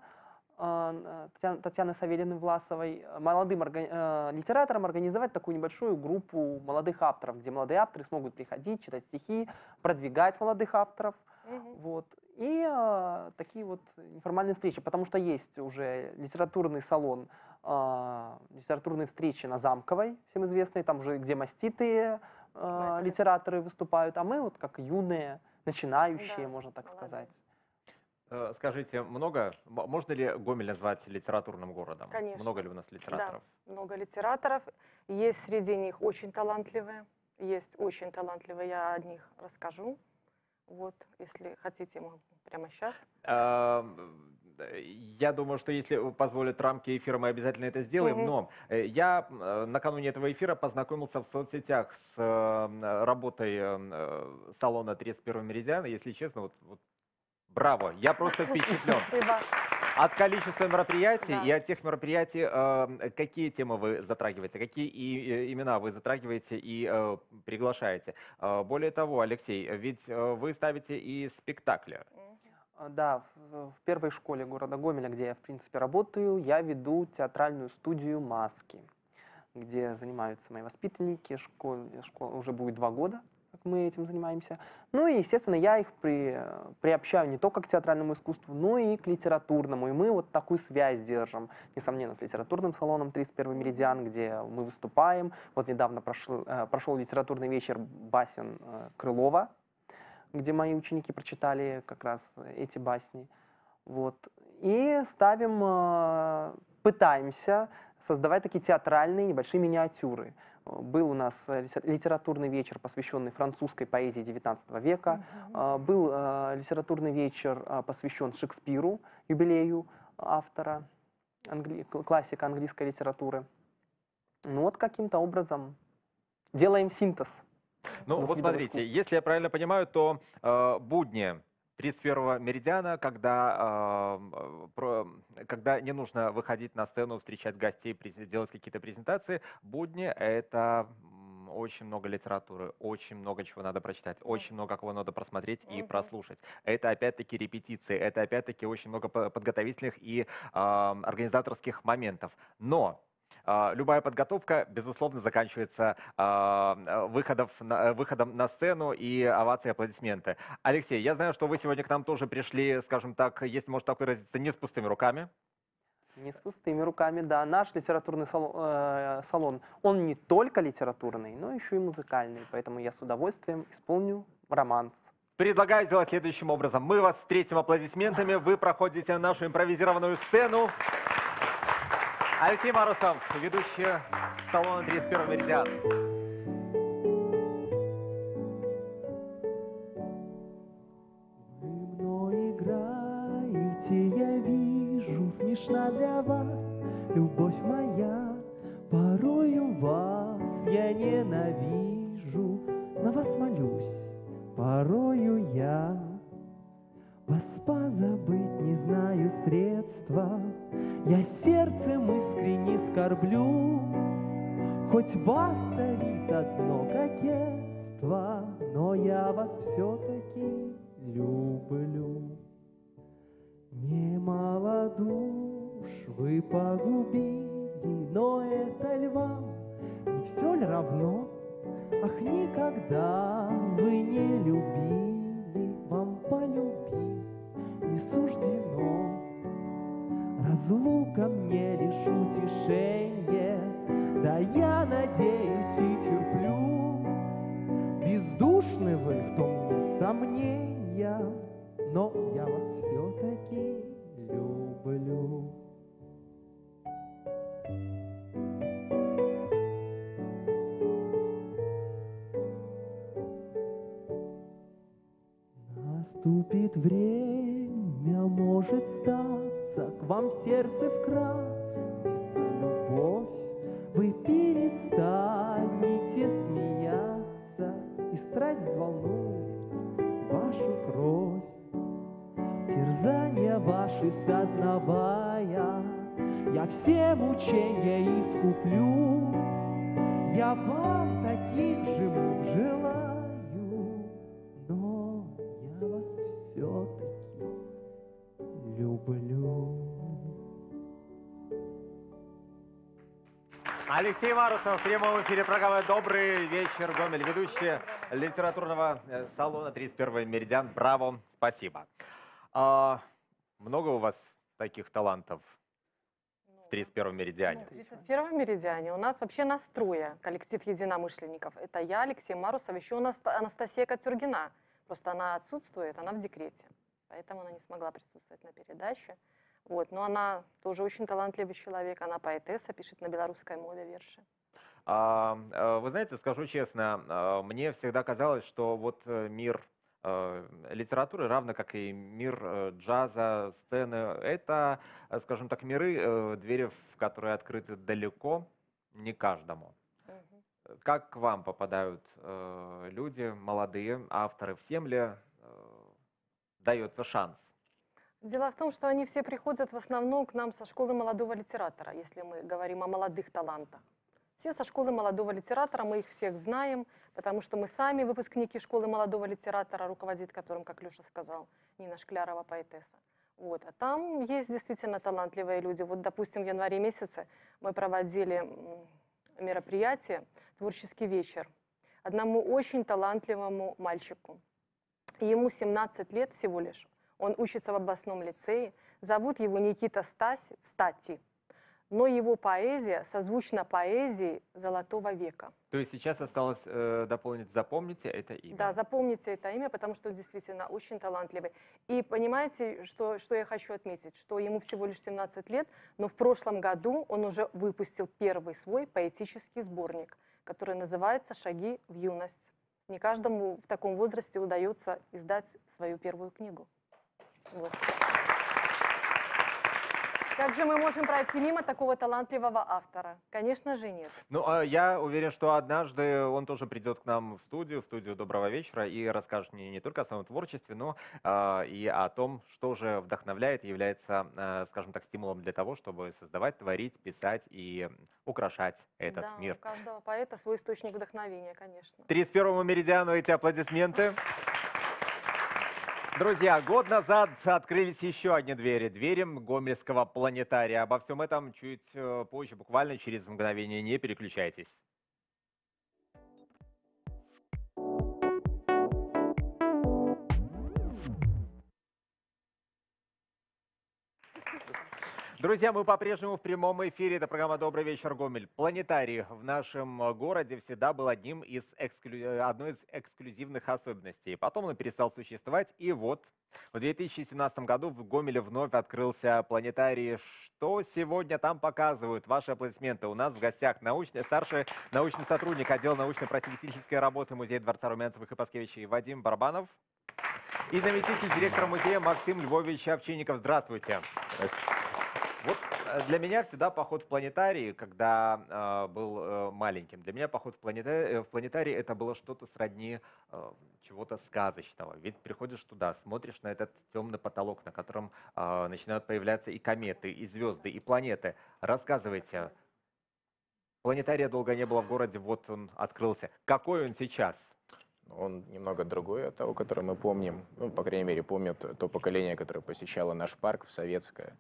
э, Татьяны Савельевны-Власовой, молодым органи э, литераторам организовать такую небольшую группу молодых авторов, где молодые авторы смогут приходить, читать стихи, продвигать молодых авторов. Угу. Вот. И э, такие вот неформальные встречи, потому что есть уже литературный салон, э, литературные встречи на Замковой, всем известные, там уже где маститые э, литераторы выступают, а мы вот как юные, начинающие, да, можно так молодые сказать. Скажите, много, можно ли Гомель назвать литературным городом? Конечно. Много ли у нас литераторов? Да, много литераторов, есть среди них очень талантливые, есть очень талантливые, я о них расскажу. Вот, если хотите, могу прямо сейчас. А, я думаю, что если позволят рамки эфира, мы обязательно это сделаем. Mm-hmm. Но я накануне этого эфира познакомился в соцсетях с работой салона тридцать первого «Меридиана». Если честно, вот, вот браво, я просто впечатлен. Спасибо. От количества мероприятий, да, и от тех мероприятий, э, какие темы вы затрагиваете, какие и, и, имена вы затрагиваете и э, приглашаете. Э, более того, Алексей, ведь э, вы ставите и спектакли. Да, в, в первой школе города Гомеля, где я, в принципе, работаю, я веду театральную студию «Маски», где занимаются мои воспитанники, школ, школ, уже будет два года, как мы этим занимаемся. Ну и, естественно, я их при, приобщаю не только к театральному искусству, но и к литературному. И мы вот такую связь держим, несомненно, с литературным салоном тридцать первый «Меридиан», где мы выступаем. Вот недавно прошел, э, прошел литературный вечер басен э, Крылова, где мои ученики прочитали как раз эти басни. Вот. И ставим, э, пытаемся создавать такие театральные небольшие миниатюры. Был у нас литературный вечер, посвященный французской поэзии девятнадцатого века. Mm-hmm. Был литературный вечер, посвящен Шекспиру, юбилею автора, англи... классика английской литературы. Ну вот каким-то образом делаем синтез. Ну вот смотрите, искусств. Если я правильно понимаю, то э, будни тридцать первого «Меридиана», когда, э, про, когда не нужно выходить на сцену, встречать гостей, делать какие-то презентации. Будни — это очень много литературы, очень много чего надо прочитать, очень много кого надо просмотреть и прослушать. Это опять-таки репетиции, это опять-таки очень много подготовительных и э, организаторских моментов. Но любая подготовка, безусловно, заканчивается э, выходов на, выходом на сцену и овации, аплодисменты. Алексей, я знаю, что вы сегодня к нам тоже пришли, скажем так, если можно так выразиться, не с пустыми руками. Не с пустыми руками, да. Наш литературный салон, э, салон, он не только литературный, но еще и музыкальный. Поэтому я с удовольствием исполню романс. Предлагаю сделать следующим образом. Мы вас встретим аплодисментами, вы проходите нашу импровизированную сцену. Алексей Марусов, ведущий салона тридцать первый «Меридиан». Вы мной играете, я вижу, смешна для вас любовь моя. Порою вас я ненавижу, на вас молюсь, порою я. Вас позабыть не знаю средства, я сердцем искренне скорблю. Хоть вас царит одно кокетство, но я вас все-таки люблю. Немало душ вы погубили, но это ли вам не все ли равно? Ах, никогда вы не любили, вам полюбить не суждено. Разлука мне лишь утешенье, да я надеюсь и терплю. Бездушны вы, в том нет сомнения. сомнения, но я вас все-таки люблю. Наступит время, может статься, к вам в сердце вкрадется любовь. Вы перестанете смеяться, и страсть взволнует вашу кровь. Терзания ваши сознавая, я все мучения искуплю. Я вам таких же мук желаю, но я вас все-таки люблю. Алексей Марусов в прямом эфире программы «Добрый вечер, Гомель», ведущий литературного салона тридцать первый Меридиан. Браво, спасибо. А, много у вас таких талантов в тридцать первом Меридиане? В тридцать первом Меридиане у нас вообще настроя, коллектив единомышленников. Это я, Алексей Марусов, еще у нас Анастасия Катюргина. Просто она отсутствует, она в декрете, поэтому она не смогла присутствовать на передаче. Вот, но она тоже очень талантливый человек, она поэтесса, пишет на белорусской мове верши. А, вы знаете, скажу честно, мне всегда казалось, что вот мир литературы, равно как и мир джаза, сцены, это, скажем так, миры, двери в которые открыты далеко не каждому. Угу. Как к вам попадают люди, молодые авторы, всем ли дается шанс? Дело в том, что они все приходят в основном к нам со школы молодого литератора, если мы говорим о молодых талантах. Все со школы молодого литератора, мы их всех знаем, потому что мы сами выпускники школы молодого литератора, руководит которым, как Леша сказал, Нина Шклярова, поэтесса. Вот. А там есть действительно талантливые люди. Вот, допустим, в январе месяце мы проводили мероприятие «Творческий вечер» одному очень талантливому мальчику. Ему семнадцать лет всего лишь. Он учится в областном лицее, зовут его Никита Стаси, Стати, но его поэзия созвучна поэзии Золотого века. То есть сейчас осталось э, дополнить, запомните это имя. Да, запомните это имя, потому что он действительно очень талантливый. И понимаете, что, что я хочу отметить, что ему всего лишь семнадцать лет, но в прошлом году он уже выпустил первый свой поэтический сборник, который называется «Шаги в юность». Не каждому в таком возрасте удается издать свою первую книгу. Вот. Как же мы можем пройти мимо такого талантливого автора? Конечно же нет. Ну, я уверен, что однажды он тоже придет к нам в студию, в студию «Доброго вечера», и расскажет не, не только о своем творчестве, но э, и о том, что же вдохновляет, является, э, скажем так, стимулом для того, чтобы создавать, творить, писать и украшать этот да, мир. У каждого поэта свой источник вдохновения, конечно. тридцать первому Меридиану эти аплодисменты. Друзья, год назад открылись еще одни двери, двери гомельского планетария. Обо всем этом чуть позже, буквально через мгновение. Не переключайтесь. Друзья, мы по-прежнему в прямом эфире. Это программа «Добрый вечер, Гомель». Планетарий в нашем городе всегда был одним из эксклю... одной из эксклюзивных особенностей. Потом он перестал существовать. И вот в две тысячи семнадцатом году в Гомеле вновь открылся планетарий. Что сегодня там показывают? Ваши аплодисменты. У нас в гостях научный, старший научный сотрудник отдела научно-просветительской работы Музея Дворца Румянцевых и Паскевичей Вадим Барабанов и заместитель директора музея Максим Львович Овчинников. Здравствуйте. Здравствуйте. Вот для меня всегда поход в планетарий, когда э, был э, маленьким, для меня поход в планетарий, в планетарий это было что-то сродни э, чего-то сказочного. Ведь приходишь туда, смотришь на этот темный потолок, на котором э, начинают появляться и кометы, и звезды, и планеты. Рассказывайте, планетария долго не было в городе, вот он открылся. Какой он сейчас? Он немного другой от того, который мы помним, ну, по крайней мере, помнит то поколение, которое посещало наш парк в советское.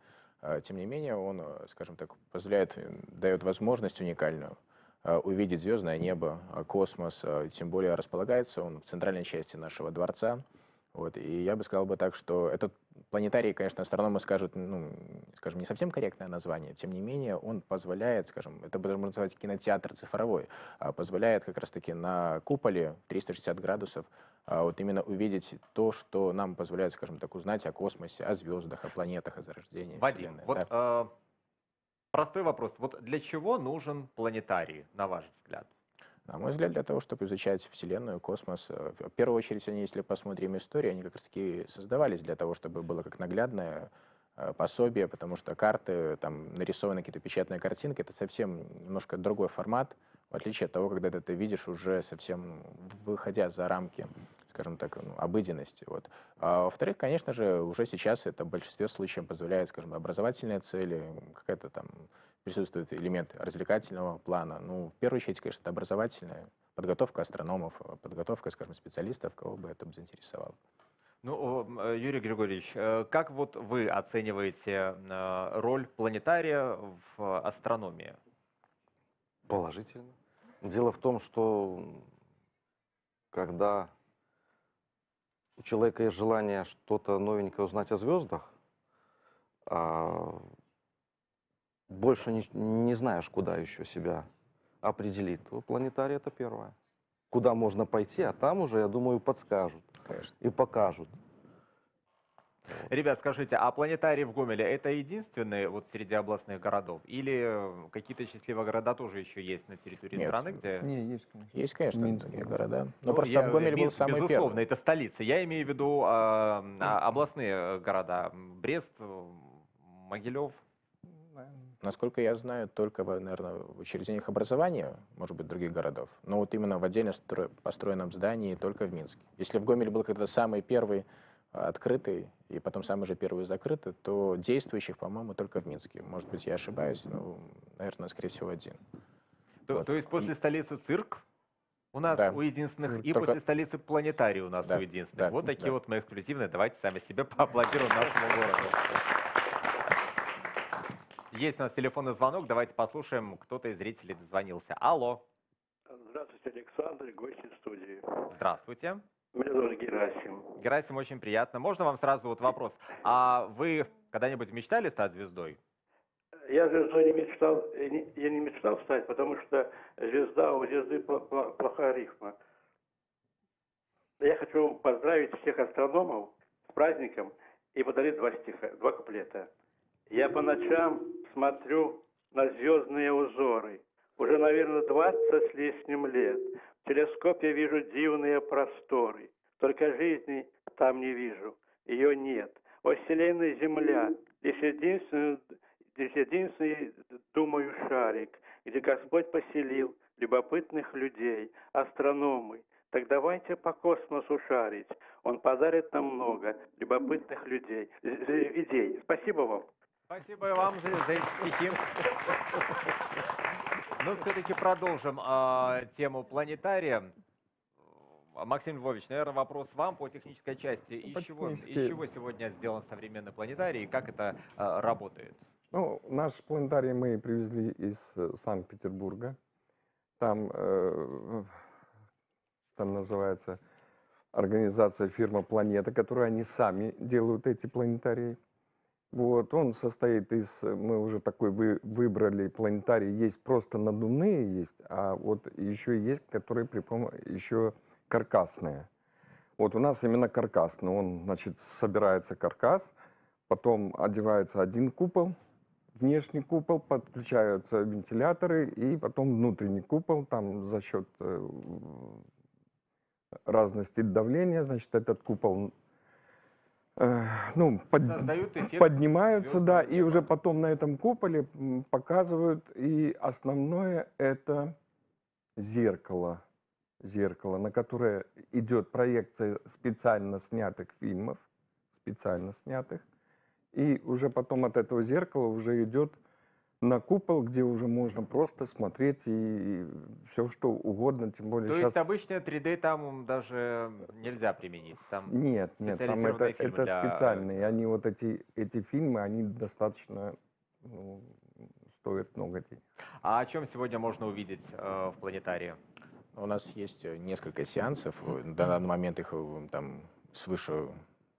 Тем не менее, он, скажем так, позволяет, дает возможность уникальную увидеть звездное небо, космос, тем более располагается он в центральной части нашего дворца. Вот. И я бы сказал бы так, что этот Планетарий, конечно, астрономы скажут, ну, скажем, не совсем корректное название, тем не менее он позволяет, скажем, это можно назвать кинотеатр цифровой, позволяет как раз-таки на куполе в триста шестьдесят градусов вот именно увидеть то, что нам позволяет, скажем так, узнать о космосе, о звездах, о планетах, о зарождении Вадим, Вселенной. Вот, да? э, простой вопрос. Вот для чего нужен планетарий, на ваш взгляд? На мой взгляд, для того, чтобы изучать Вселенную, космос. В первую очередь, они, если посмотрим историю, они как раз таки создавались для того, чтобы было как наглядное пособие, потому что карты, там нарисованы какие-то печатные картинки, это совсем немножко другой формат, в отличие от того, когда ты это видишь уже совсем выходя за рамки, скажем так, ну, обыденности. Вот. А, во-вторых, конечно же, уже сейчас это в большинстве случаев позволяет, скажем, образовательные цели, какая-то там присутствует элемент развлекательного плана. Ну, в первую очередь, конечно, это образовательная подготовка астрономов, подготовка, скажем, специалистов, кого бы это бы заинтересовало. Ну, Юрий Григорьевич, как вот вы оцениваете роль планетария в астрономии? Положительно. Дело в том, что когда у человека есть желание что-то новенькое узнать о звездах, больше не, не знаешь, куда еще себя определить, то планетарий — это первое. Куда можно пойти, а там уже, я думаю, подскажут. Конечно. И покажут. Ребят, скажите, а планетарий в Гомеле — это единственный вот среди областных городов? Или какие-то счастливые города тоже еще есть на территории Нет. страны? Где... Нет, есть, конечно. Есть, конечно, Минск, такие города. Но ну, просто я, Гомель Минск, был самый безусловно, первый. Безусловно, это столица. Я имею в виду а, а, областные города. Брест, Могилев. Насколько я знаю, только, в, наверное, в учреждениях образования, может быть, других городов, но вот именно в отдельно построенном здании только в Минске. Если в Гомеле был когда-то самый первый открытый и потом самый же первый закрытый, то действующих, по-моему, только в Минске. Может быть, я ошибаюсь, но, наверное, скорее всего, один. То, вот. то есть после и... столицы цирк у нас да. у единственных, цирк. и только... после столицы планетарий у нас да. у единственных. Да. Вот да. такие да. вот мы эксклюзивные. Давайте сами себе поаплодируем нашему городу. Есть у нас телефонный звонок, давайте послушаем, кто-то из зрителей дозвонился. Алло. Здравствуйте, Александр, гости студии. Здравствуйте. Меня зовут Герасим. Герасим, очень приятно. Можно вам сразу вот вопрос? А вы когда-нибудь мечтали стать звездой? Я звездой не мечтал, я не мечтал стать, потому что звезда, у звезды плохая рифма. Я хочу поздравить всех астрономов с праздником и подарить два стиха, два куплета. Я по ночам смотрю на звездные узоры. Уже, наверное, двадцать с лишним лет. В телескопе вижу дивные просторы. Только жизни там не вижу. Ее нет. О вселенной Земля. Лишь единственный, лишь единственный, думаю, шарик, где Господь поселил любопытных людей, астрономы. Так давайте по космосу шарить. Он подарит нам много любопытных людей, идей. Спасибо вам. Спасибо вам за, за эти стихи. Ну, все-таки продолжим э, тему планетария. Максим Львович, наверное, вопрос вам по технической части. Из чего, из чего сегодня сделан современный планетарий и как это э, работает? Ну, наш планетарий мы привезли из Санкт-Петербурга. Там, э, там называется организация фирма «Планета», которую они сами делают эти планетарии. Вот, он состоит из, мы уже такой вы, выбрали планетарий, есть просто надувные есть, а вот еще есть, которые при помощи, еще каркасные. Вот у нас именно каркасный, он, значит, собирается каркас, потом одевается один купол, внешний купол, подключаются вентиляторы и потом внутренний купол, там за счет разности давления, значит, этот купол... Ну, под, поднимаются, да, и уже потом на этом куполе показывают. И основное — это зеркало, зеркало, на которое идет проекция специально снятых фильмов, специально снятых. И уже потом от этого зеркала уже идет на купол, где уже можно просто смотреть и все, что угодно, тем более То сейчас... есть обычное три дэ там даже нельзя применить? Там нет, нет, там это, это для... специальные. Они вот эти, эти фильмы, они достаточно ну, стоят много денег. А о чем сегодня можно увидеть э, в планетарии? У нас есть несколько сеансов. На данный момент их там свыше...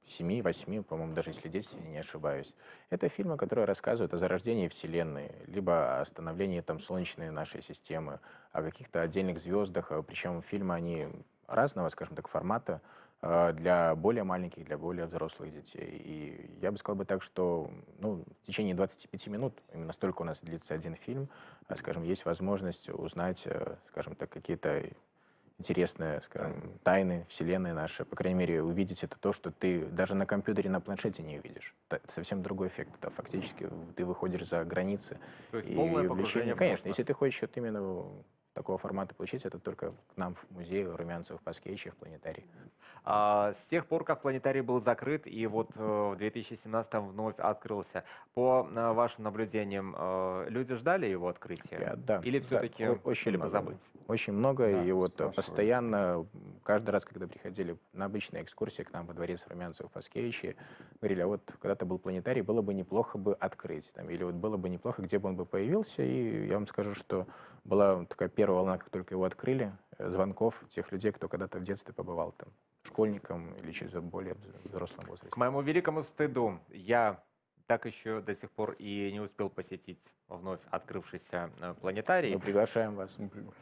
семи-восьми, по-моему, даже если десять, я не ошибаюсь. Это фильмы, которые рассказывают о зарождении Вселенной, либо о становлении там Солнечной нашей системы, о каких-то отдельных звездах. Причем фильмы, они разного, скажем так, формата, для более маленьких, для более взрослых детей. И я бы сказал бы так, что ну, в течение двадцати пяти минут, именно столько у нас длится один фильм, скажем, есть возможность узнать, скажем так, какие-то интересные, скажем, тайны Вселенной нашей. По крайней мере, увидеть это то, что ты даже на компьютере, на планшете не увидишь. Это совсем другой эффект. Да, фактически ты выходишь за границы. То есть и полное погружение. Конечно, если ты хочешь вот именно такого формата получить, это только к нам в музей, в Румянцевых, в Паскевиче, в планетарии. А, с тех пор, как планетарий был закрыт, и вот в две тысячи семнадцатом вновь открылся, по вашим наблюдениям, люди ждали его открытия? Да, или все-таки да, очень много, позабыть? Очень много, да, и вот спрашиваю. Постоянно, каждый раз, когда приходили на обычные экскурсии к нам во дворец Румянцевых, в Паскевиче, говорили, а вот когда-то был планетарий, было бы неплохо бы открыть, там, или вот было бы неплохо, где бы он бы появился, и я вам скажу, что была такая первая волна, как только его открыли, звонков тех людей, кто когда-то в детстве побывал там школьником или через более взрослом возрасте. К моему великому стыду, я так еще до сих пор и не успел посетить вновь открывшийся планетарий. Мы приглашаем вас.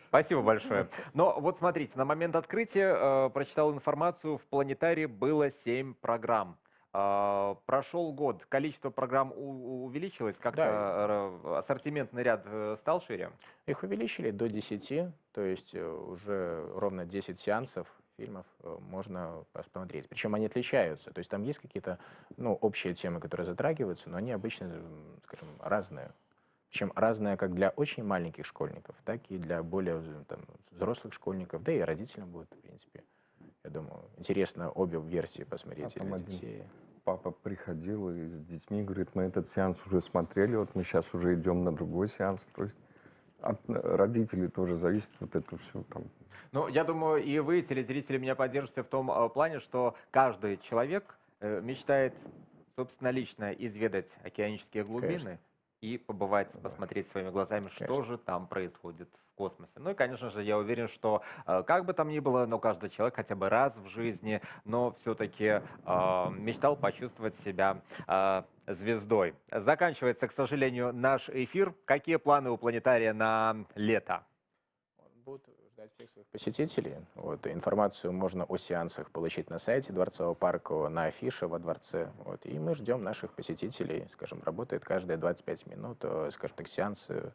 Спасибо большое. Но вот смотрите, на момент открытия э, прочитал информацию, в планетарии было семь программ. Прошел год, количество программ увеличилось, как-то да. Ассортиментный ряд стал шире? Их увеличили до десяти, то есть уже ровно десять сеансов фильмов можно посмотреть. Причем они отличаются, то есть там есть какие-то ну, общие темы, которые затрагиваются, но они обычно, скажем, разные. Причем разное как для очень маленьких школьников, так и для более там, взрослых школьников, да и родителям будет, в принципе. Я думаю, интересно обе версии посмотреть а для детей. Папа приходил и с детьми говорит, мы этот сеанс уже смотрели, вот мы сейчас уже идем на другой сеанс. То есть от родителей тоже зависит вот это все там. Ну, я думаю, и вы, телезрители, меня поддержите в том плане, что каждый человек мечтает, собственно, лично изведать океанические глубины. Конечно. И побывать, посмотреть своими глазами, конечно, что же там происходит в космосе. Ну и, конечно же, я уверен, что как бы там ни было, но каждый человек хотя бы раз в жизни, но все-таки э, мечтал почувствовать себя э, звездой. Заканчивается, к сожалению, наш эфир. Какие планы у планетария на лето? Всех своих посетителей. Вот, информацию можно о сеансах получить на сайте Дворцового парка, на афише во дворце. Вот, и мы ждем наших посетителей. Скажем, работает каждые двадцать пять минут, скажем так, сеансы.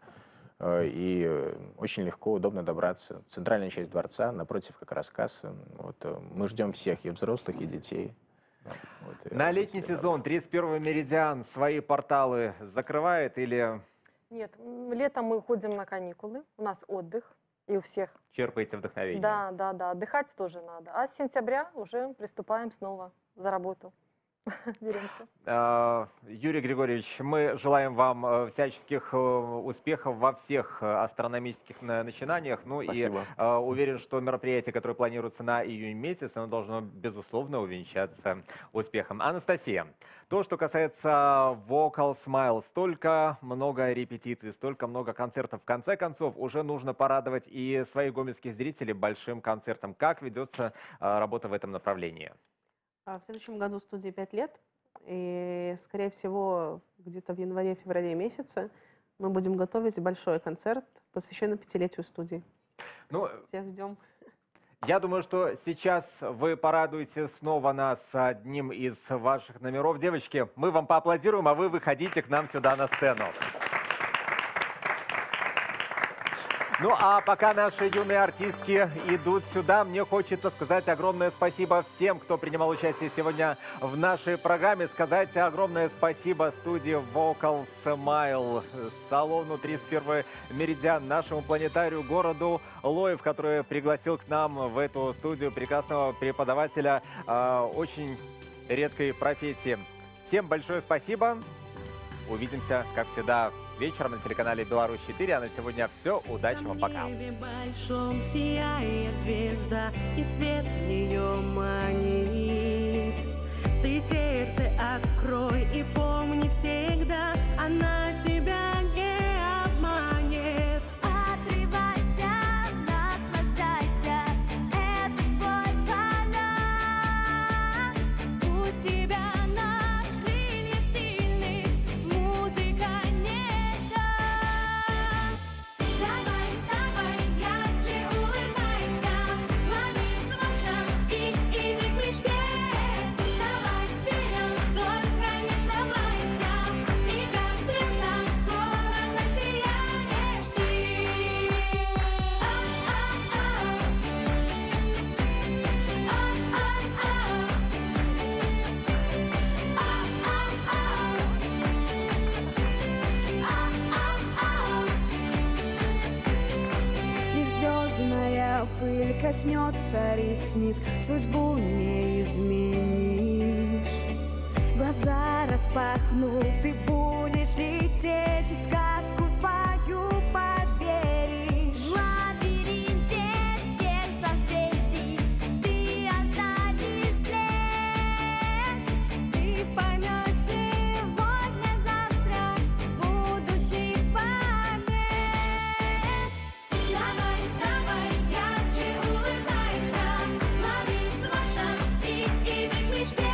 И очень легко, удобно добраться. Центральная часть дворца, напротив как раз кассы. Вот, мы ждем всех, и взрослых, и детей. Вот, на летний сезон тридцать первый меридиан свои порталы закрывает или... Нет, летом мы ходим на каникулы, у нас отдых. И у всех. Черпаете вдохновение. Да, да, да. Отдыхать тоже надо. А с сентября уже приступаем снова за работу. Беремся. Юрий Григорьевич, мы желаем вам всяческих успехов во всех астрономических начинаниях. Ну спасибо. И уверен, что мероприятие, которое планируется на июнь месяц, оно должно, безусловно, увенчаться успехом. Анастасия, то, что касается Vocal Smile, столько много репетиций, столько много концертов. В конце концов, уже нужно порадовать и своих гомельских зрителей большим концертом. Как ведется работа в этом направлении? В следующем году студии пять лет, и, скорее всего, где-то в январе-феврале месяце мы будем готовить большой концерт, посвященный пятилетию студии. Ну, всех ждем. Я думаю, что сейчас вы порадуете снова нас одним из ваших номеров. Девочки, мы вам поаплодируем, а вы выходите к нам сюда на сцену. Ну, а пока наши юные артистки идут сюда, мне хочется сказать огромное спасибо всем, кто принимал участие сегодня в нашей программе. Сказать огромное спасибо студии Vocal Smile, салону тридцать первый меридиан, нашему планетарию, городу Лоев, который пригласил к нам в эту студию прекрасного преподавателя э, очень редкой профессии. Всем большое спасибо. Увидимся, как всегда, вечером на телеканале Беларусь четыре. А на сегодня все. Удачи вам, пока. В небе большом сияет звезда, и свет ее манит. Ты сердце открой и помни всегда, она тебя не обманет. Отрывайся, наслаждайся, это твой полет. когда пыль коснется ресниц, судьбу не изменишь. Глаза распахнув, ты будешь лететь в сказку свою поверишь. В лабиринте всех созвездий ты оставишь след. Ты поймешь сегодня, завтра, будущий память. Давай, давай, ярче улыбайся, лови свой шанс и иди к мечте.